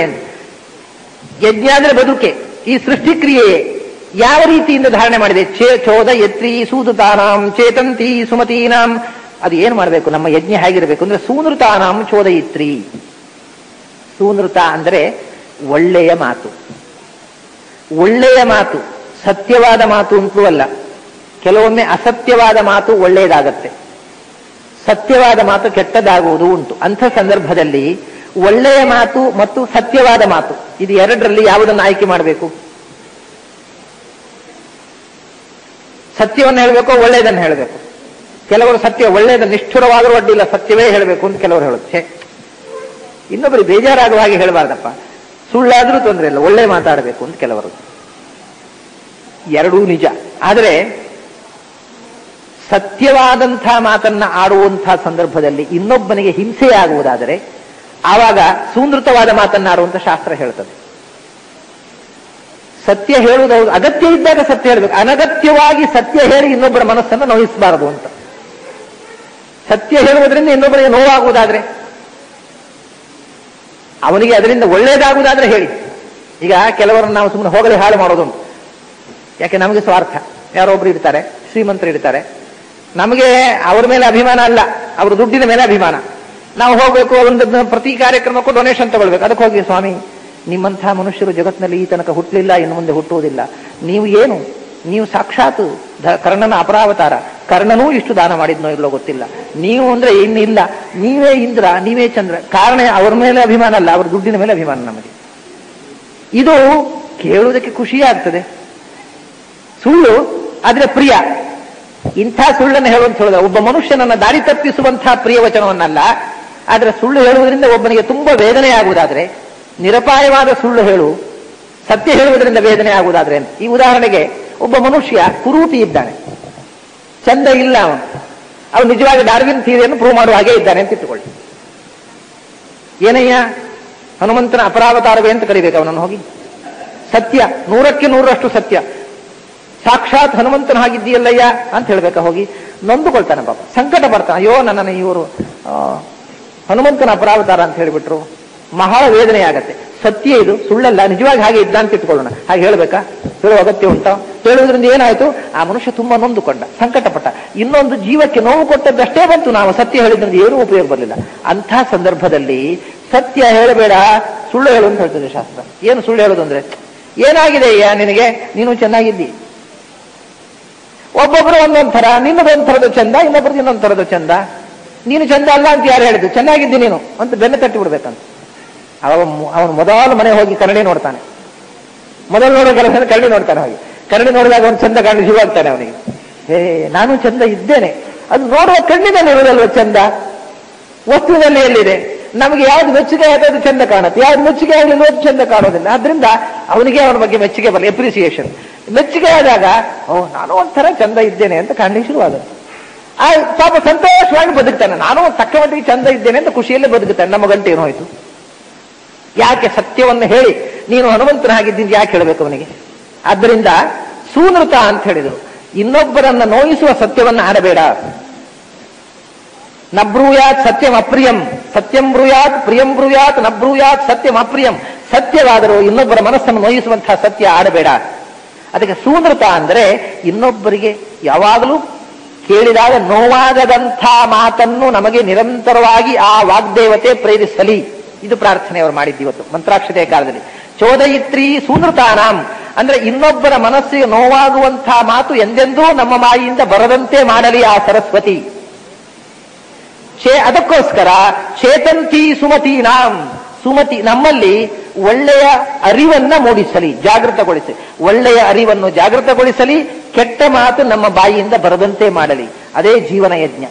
ಯಜ್ಞ ಅಂದ್ರೆ ಬದುಕೆ, ಈ ಸೃಷ್ಟಿಕ್ರಿಯೆಯೇ. ಯಾವ ರೀತಿಯಿಂದ ಧಾರಣೆ ಮಾಡಿದೆ? ಚೇ ಚೋದ ಯತ್ರಿ ಸೂದುತಾನಾಂ ಚೇತಂತಿ ಸುಮತೀನಾಂ. ಅದು ಏನ್ ಮಾಡಬೇಕು? ನಮ್ಮ ಯಜ್ಞ ಹೇಗಿರಬೇಕು ಅಂದ್ರೆ ಸೂನೃತಾನಾಂ ಚೋದಯಿತ್ರಿ. ಸೂನೃತ ಅಂದ್ರೆ ಒಳ್ಳೆಯ ಮಾತು, ಒಳ್ಳೆಯ ಮಾತು, ಸತ್ಯವಾದ ಮಾತು ಅಂತೂ ಅಲ್ಲ. ಕೆಲವೊಮ್ಮೆ ಅಸತ್ಯವಾದ ಮಾತು ಒಳ್ಳೆಯದಾಗತ್ತೆ, ಸತ್ಯವಾದ ಮಾತು ಕೆಟ್ಟದಾಗುವುದು ಉಂಟು. ಅಂಥ ಸಂದರ್ಭದಲ್ಲಿ ಒಳ್ಳೆಯ ಮಾತು ಮತ್ತು ಸತ್ಯವಾದ ಮಾತು ಇದು ಎರಡರಲ್ಲಿ ಯಾವುದನ್ನು ಆಯ್ಕೆ ಮಾಡಬೇಕು? ಸತ್ಯವನ್ನು ಹೇಳಬೇಕು, ಒಳ್ಳೆಯದನ್ನು ಹೇಳಬೇಕು? ಕೆಲವರು ಸತ್ಯ ಒಳ್ಳೆಯದ ನಿಷ್ಠುರವಾದರೂ ಅಡ್ಡಿಲ್ಲ, ಸತ್ಯವೇ ಹೇಳಬೇಕು ಅಂತ ಕೆಲವರು ಹೇಳುತ್ತೆ. ಇನ್ನೊಬ್ಬರು ಬೇಜಾರಾಗುವ ಹಾಗೆ ಹೇಳಬಾರ್ದಪ್ಪ, ಸುಳ್ಳಾದರೂ ತೊಂದರೆ ಇಲ್ಲ, ಒಳ್ಳೆ ಮಾತಾಡಬೇಕು ಅಂತ ಕೆಲವರು. ಎರಡೂ ನಿಜ. ಆದರೆ ಸತ್ಯವಾದಂಥ ಮಾತನ್ನ ಆಡುವಂತಹ ಸಂದರ್ಭದಲ್ಲಿ ಇನ್ನೊಬ್ಬನಿಗೆ ಹಿಂಸೆಯಾಗುವುದಾದರೆ ಆವಾಗ ಸೂನೃತವಾದ ಮಾತನ್ನ ಆಡುವಂತ ಶಾಸ್ತ್ರ ಹೇಳ್ತದೆ. ಸತ್ಯ ಹೇಳುವುದು ಅಗತ್ಯ ಇದ್ದಾಗ ಸತ್ಯ ಹೇಳಬೇಕು, ಅನಗತ್ಯವಾಗಿ ಸತ್ಯ ಹೇಳಿ ಇನ್ನೊಬ್ಬರ ಮನಸ್ಸನ್ನು ನೋಯಿಸಬಾರದು ಅಂತ. ಸತ್ಯ ಹೇಳುವುದರಿಂದ ಇನ್ನೊಬ್ಬರಿಗೆ ನೋವಾಗುವುದಾದ್ರೆ ಅವನಿಗೆ ಅದರಿಂದ ಒಳ್ಳೆಯದಾಗುವುದಾದ್ರೆ ಹೇಳಿ. ಈಗ ಕೆಲವರನ್ನು ನಾವು ಸುಮ್ಮನೆ ಹೋಗಲಿ ಹಾಳು ಮಾಡೋದುಂಟು. ಯಾಕೆ ನಮಗೆ ಸ್ವಾರ್ಥ, ಯಾರೊಬ್ರು ಇರ್ತಾರೆ ಶ್ರೀಮಂತರು ಇರ್ತಾರೆ, ನಮಗೆ ಅವ್ರ ಮೇಲೆ ಅಭಿಮಾನ ಅಲ್ಲ, ಅವ್ರ ದುಡ್ಡಿನ ಮೇಲೆ ಅಭಿಮಾನ. ನಾವು ಹೋಗ್ಬೇಕು ಅವ್ರನ್ನ ಪ್ರತಿ ಕಾರ್ಯಕ್ರಮಕ್ಕೂ ಡೊನೇಷನ್ ತಗೊಳ್ಬೇಕು, ಅದಕ್ಕೆ ಹೋಗಿ ಸ್ವಾಮಿ ನಿಮ್ಮಂತಹ ಮನುಷ್ಯರು ಜಗತ್ತಿನಲ್ಲಿ ಈ ತನಕ ಹುಟ್ಟಲಿಲ್ಲ, ಇನ್ನು ಮುಂದೆ ಹುಟ್ಟುವುದಿಲ್ಲ, ನೀವು ಏನು, ನೀವು ಸಾಕ್ಷಾತ್ ಕರ್ಣನ ಅಪರಾವತಾರ, ಕರ್ಣನೂ ಇಷ್ಟು ದಾನ ಮಾಡಿದ್ನೋ ಇಲ್ಲೋ ಗೊತ್ತಿಲ್ಲ, ನೀವು ಅಂದ್ರೆ ಇನ್ನಿಲ್ಲ, ನೀವೇ ಇಂದ್ರ ನೀವೇ ಚಂದ್ರ. ಕಾರಣ ಅವ್ರ ಮೇಲೆ ಅಭಿಮಾನ ಅಲ್ಲ, ಅವ್ರ ದುಡ್ಡಿನ ಮೇಲೆ ಅಭಿಮಾನ ನಮಗೆ. ಇದು ಕೇಳುವುದಕ್ಕೆ ಖುಷಿಯಾಗ್ತದೆ ಸುಳ್ಳು, ಆದ್ರೆ ಪ್ರಿಯ. ಇಂಥ ಸುಳ್ಳನ್ನು ಹೇಳುವಂತ ಹೇಳಿದ ಒಬ್ಬ ಮನುಷ್ಯನನ್ನ ದಾರಿ ತಪ್ಪಿಸುವಂತಹ ಪ್ರಿಯ ವಚನವನ್ನಲ್ಲ. ಆದ್ರೆ ಸುಳ್ಳು ಹೇಳುವುದರಿಂದ ಒಬ್ಬನಿಗೆ ತುಂಬಾ ವೇದನೆ ಆಗುವುದಾದ್ರೆ, ನಿರಪಾಯವಾದ ಸುಳ್ಳು ಹೇಳು ಸತ್ಯ ಹೇಳುವುದರಿಂದ ವೇದನೆ ಆಗುವುದಾದ್ರೆ, ಈ ಉದಾಹರಣೆಗೆ ಒಬ್ಬ ಮನುಷ್ಯ ಕುರೂಪಿ ಇದ್ದಾನೆ, ಚಂದ ಇಲ್ಲ ಅವನು, ಅವನು ನಿಜವಾಗಿ ಡಾರ್ವಿನ್ ಥಿಯರಿಯನ್ನು ಪ್ರೂವ್ ಮಾಡುವ ಹಾಗೆ ಇದ್ದಾನೆ ಅಂತ ಇಟ್ಟುಕೊಳ್ಳಿ. ಏನಯ್ಯ ಹನುಮಂತನ ಅಪರಾವತಾರವೇ ಅಂತ ಕರಿಬೇಕು ಅವನನ್ನು ಹೋಗಿ. ಸತ್ಯ ನೂರಕ್ಕೆ ನೂರರಷ್ಟು ಸತ್ಯ, ಸಾಕ್ಷಾತ್ ಹನುಮಂತನ ಹಾಗಿದ್ದೀಯಲ್ಲಯ್ಯ ಅಂತ ಹೇಳ್ಬೇಕಾ ಹೋಗಿ. ನೊಂದುಕೊಳ್ತಾನೆ ಪಾಪ, ಸಂಕಟ ಬರ್ತಾನೆ, ಅಯ್ಯೋ ನನ್ನನ್ನು ಇವರು ಹನುಮಂತನ ಅಪರಾವತಾರ ಅಂತ ಹೇಳಿಬಿಟ್ರು, ಮಹಾ ವೇದನೆ ಆಗತ್ತೆ. ಸತ್ಯ ಇದು, ಸುಳ್ಳಲ್ಲ, ನಿಜವಾಗಿ ಹಾಗೆ ಇದ್ದ ಅಂತ ಇಟ್ಕೊಳ್ಳೋಣ. ಹಾಗೆ ಹೇಳ್ಬೇಕಾ, ಹೇಳುವ ಅಗತ್ಯ ಉಂಟಾ? ಹೇಳುವುದರಿಂದ ಏನಾಯ್ತು, ಆ ಮನುಷ್ಯ ತುಂಬಾ ನೊಂದುಕೊಂಡ, ಸಂಕಟಪಟ್ಟ, ಇನ್ನೊಂದು ಜೀವಕ್ಕೆ ನೋವು ಕೊಟ್ಟದ್ದಷ್ಟೇ ಬಂತು, ನಾವು ಸತ್ಯ ಹೇಳಿದ್ರಿಂದ ಏನೂ ಉಪಯೋಗ ಬರಲಿಲ್ಲ. ಅಂತಹ ಸಂದರ್ಭದಲ್ಲಿ ಸತ್ಯ ಹೇಳಬೇಡ, ಸುಳ್ಳು ಹೇಳು ಅಂತ ಹೇಳ್ತದೆ ಶಾಸ್ತ್ರ. ಏನು ಸುಳ್ಳು ಹೇಳೋದು ಅಂದ್ರೆ, ಏನಾಗಿದೆ ಅಯ್ಯ ನಿನಗೆ, ನೀನು ಚೆನ್ನಾಗಿದ್ದಿ. ಒಬ್ಬೊಬ್ರು ಒಂದೊಂದ್ ಥರ, ನಿನ್ನದೊಂದ್ ಥರದ ಚಂದ, ಇನ್ನೊಬ್ರದ್ದು ಇನ್ನೊಂದ್ ಥರದ ಚಂದ. ನೀನು ಚಂದ ಅಲ್ಲ ಅಂತ ಯಾರು ಹೇಳಿದ್ರು, ಚೆನ್ನಾಗಿದ್ದಿ ನೀನು ಅಂತ ಬೆನ್ನು ತಟ್ಟಿ ಬಿಡ್ಬೇಕಂತ. ಅವ ಅವನು ಮೊದಲು ಮನೆ ಹೋಗಿ ಕರಡಿ ನೋಡ್ತಾನೆ, ಮೊದಲು ನೋಡೋ ಕೆಲಸ ಕರಡಿ ನೋಡ್ತಾನೆ. ಹೋಗಿ ಕರಡಿ ನೋಡಿದಾಗ ಒಂದು ಚಂದ ಕಾಣಿ ಶಿವಾಗ್ತಾನೆ ಅವನಿಗೆ, ಹೇ ನಾನು ಚಂದ ಇದ್ದೇನೆ. ಅದು ನೋಡುವ ಕಣ್ಣಿನಲ್ಲಿ ಇರೋದಲ್ವ ಚಂದ, ವಸ್ತುವಿನಲ್ಲಿ ಎಲ್ಲಿದೆ. ನಮಗೆ ಯಾವ್ದು ಮೆಚ್ಚುಗೆ ಆಗೋದು ಚಂದ ಕಾಣುತ್ತೆ, ಯಾವ್ದು ಮೆಚ್ಚುಗೆ ಆಗಲಿಲ್ಲ ಅದು ಚಂದ ಕಾಣೋದಿಲ್ಲ. ಅದರಿಂದ ಅವನಿಗೆ ಅವನ ಬಗ್ಗೆ ಮೆಚ್ಚುಗೆ ಬರಲಿ, ಎಪ್ರಿಸಿಯೇಷನ್. ಮೆಚ್ಚುಗೆ ಆದಾಗ ಓ ನಾನು ಒಂಥರ ಚಂದ ಇದ್ದೇನೆ ಅಂತ ಕಾಣಲಿಕ್ಕೆ ಶುರುವಾಗುತ್ತೆ. ಆ ಪಾಪ ಸಂತೋಷವಾಗಿ ಬದುಕ್ತಾನೆ, ನಾನು ತಕ್ಕ ಮಟ್ಟಿಗೆ ಚಂದ ಇದ್ದೇನೆ ಅಂತ ಖುಷಿಯಲ್ಲೇ ಬದುಕುತ್ತಾನೆ. ನಮ್ಮ ಗಂಟೆ ಏನೋ ಆಯ್ತು, ಯಾಕೆ ಸತ್ಯವನ್ನು ಹೇಳಿ ನೀನು ಹನುಮಂತನಾಗಿದ್ದೀನಿ ಯಾಕೆ ಹೇಳಬೇಕು ಅವನಿಗೆ? ಆದ್ದರಿಂದ ಸೂನೃತ ಅಂತ ಹೇಳಿದರು, ಇನ್ನೊಬ್ಬರನ್ನ ನೋಯಿಸುವ ಸತ್ಯವನ್ನು ಆಡಬೇಡ. ನ ಬ್ರೂಯಾತ್ ಸತ್ಯಂ ಅಪ್ರಿಯಂ, ಸತ್ಯಂ ಬ್ರೂಯಾತ್ ಪ್ರಿಯಂ ಬ್ರೂಯಾತ್, ನ ಬ್ರೂಯಾತ್ ಸತ್ಯಂ ಅಪ್ರಿಯಂ. ಸತ್ಯವಾದರೂ ಇನ್ನೊಬ್ಬರ ಮನಸ್ಸನ್ನು ನೋಯಿಸುವಂತಹ ಸತ್ಯ ಆಡಬೇಡ. ಅದಕ್ಕೆ ಸೂನೃತ ಅಂದ್ರೆ ಇನ್ನೊಬ್ಬರಿಗೆ ಯಾವಾಗಲೂ ಕೇಳಿದಾಗ ನೋವಾಗದಂಥ ಮಾತನ್ನು ನಮಗೆ ನಿರಂತರವಾಗಿ ಆ ವಾಗ್ದೇವತೆ ಪ್ರೇರಿಸಲಿ, ಇದು ಪ್ರಾರ್ಥನೆ ಅವರು ಮಾಡಿದ್ದು ಇವತ್ತು ಮಂತ್ರಾಕ್ಷತೆಯ ಕಾಲದಲ್ಲಿ. ಚೋದಯಿತ್ರಿ ಸೂನೃತಾನಾಂ ಅಂದ್ರೆ ಇನ್ನೊಬ್ಬರ ಮನಸ್ಸಿಗೆ ನೋವಾಗುವಂತಹ ಮಾತು ಎಂದೆಂದೂ ನಮ್ಮ ಮಾಯಿಯಿಂದ ಬರದಂತೆ ಮಾಡಲಿ ಆ ಸರಸ್ವತಿ. ಚೇ ಅದಕ್ಕೋಸ್ಕರ ಚೇತಂತಿ ಸುಮತೀನಾಂ, ಸುಮತಿ ನಮ್ಮಲ್ಲಿ ಒಳ್ಳೆಯ ಅರಿವನ್ನ ಮೂಡಿಸಲಿ, ಜಾಗೃತಗೊಳಿಸಲಿ, ಒಳ್ಳೆಯ ಅರಿವನ್ನು ಜಾಗೃತಗೊಳಿಸಲಿ, ಕೆಟ್ಟ ಮಾತು ನಮ್ಮ ಬಾಯಿಯಿಂದ ಬರದಂತೆ ಮಾಡಲಿ. ಅದೇ ಜೀವನ ಯಜ್ಞ.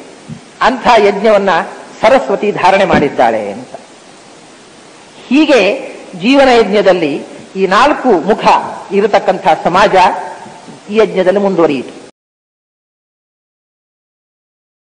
ಅಂಥ ಯಜ್ಞವನ್ನ ಸರಸ್ವತಿ ಧಾರಣೆ ಮಾಡಿದ್ದಾಳೆ ಅಂತ. ಹೀಗೆ ಜೀವನ ಯಜ್ಞದಲ್ಲಿ ಈ ನಾಲ್ಕು ಮುಖ ಇರತಕ್ಕಂಥ ಸಮಾಜ ಈ ಯಜ್ಞದಲ್ಲಿ ಮುಂದುವರಿಯಿತು.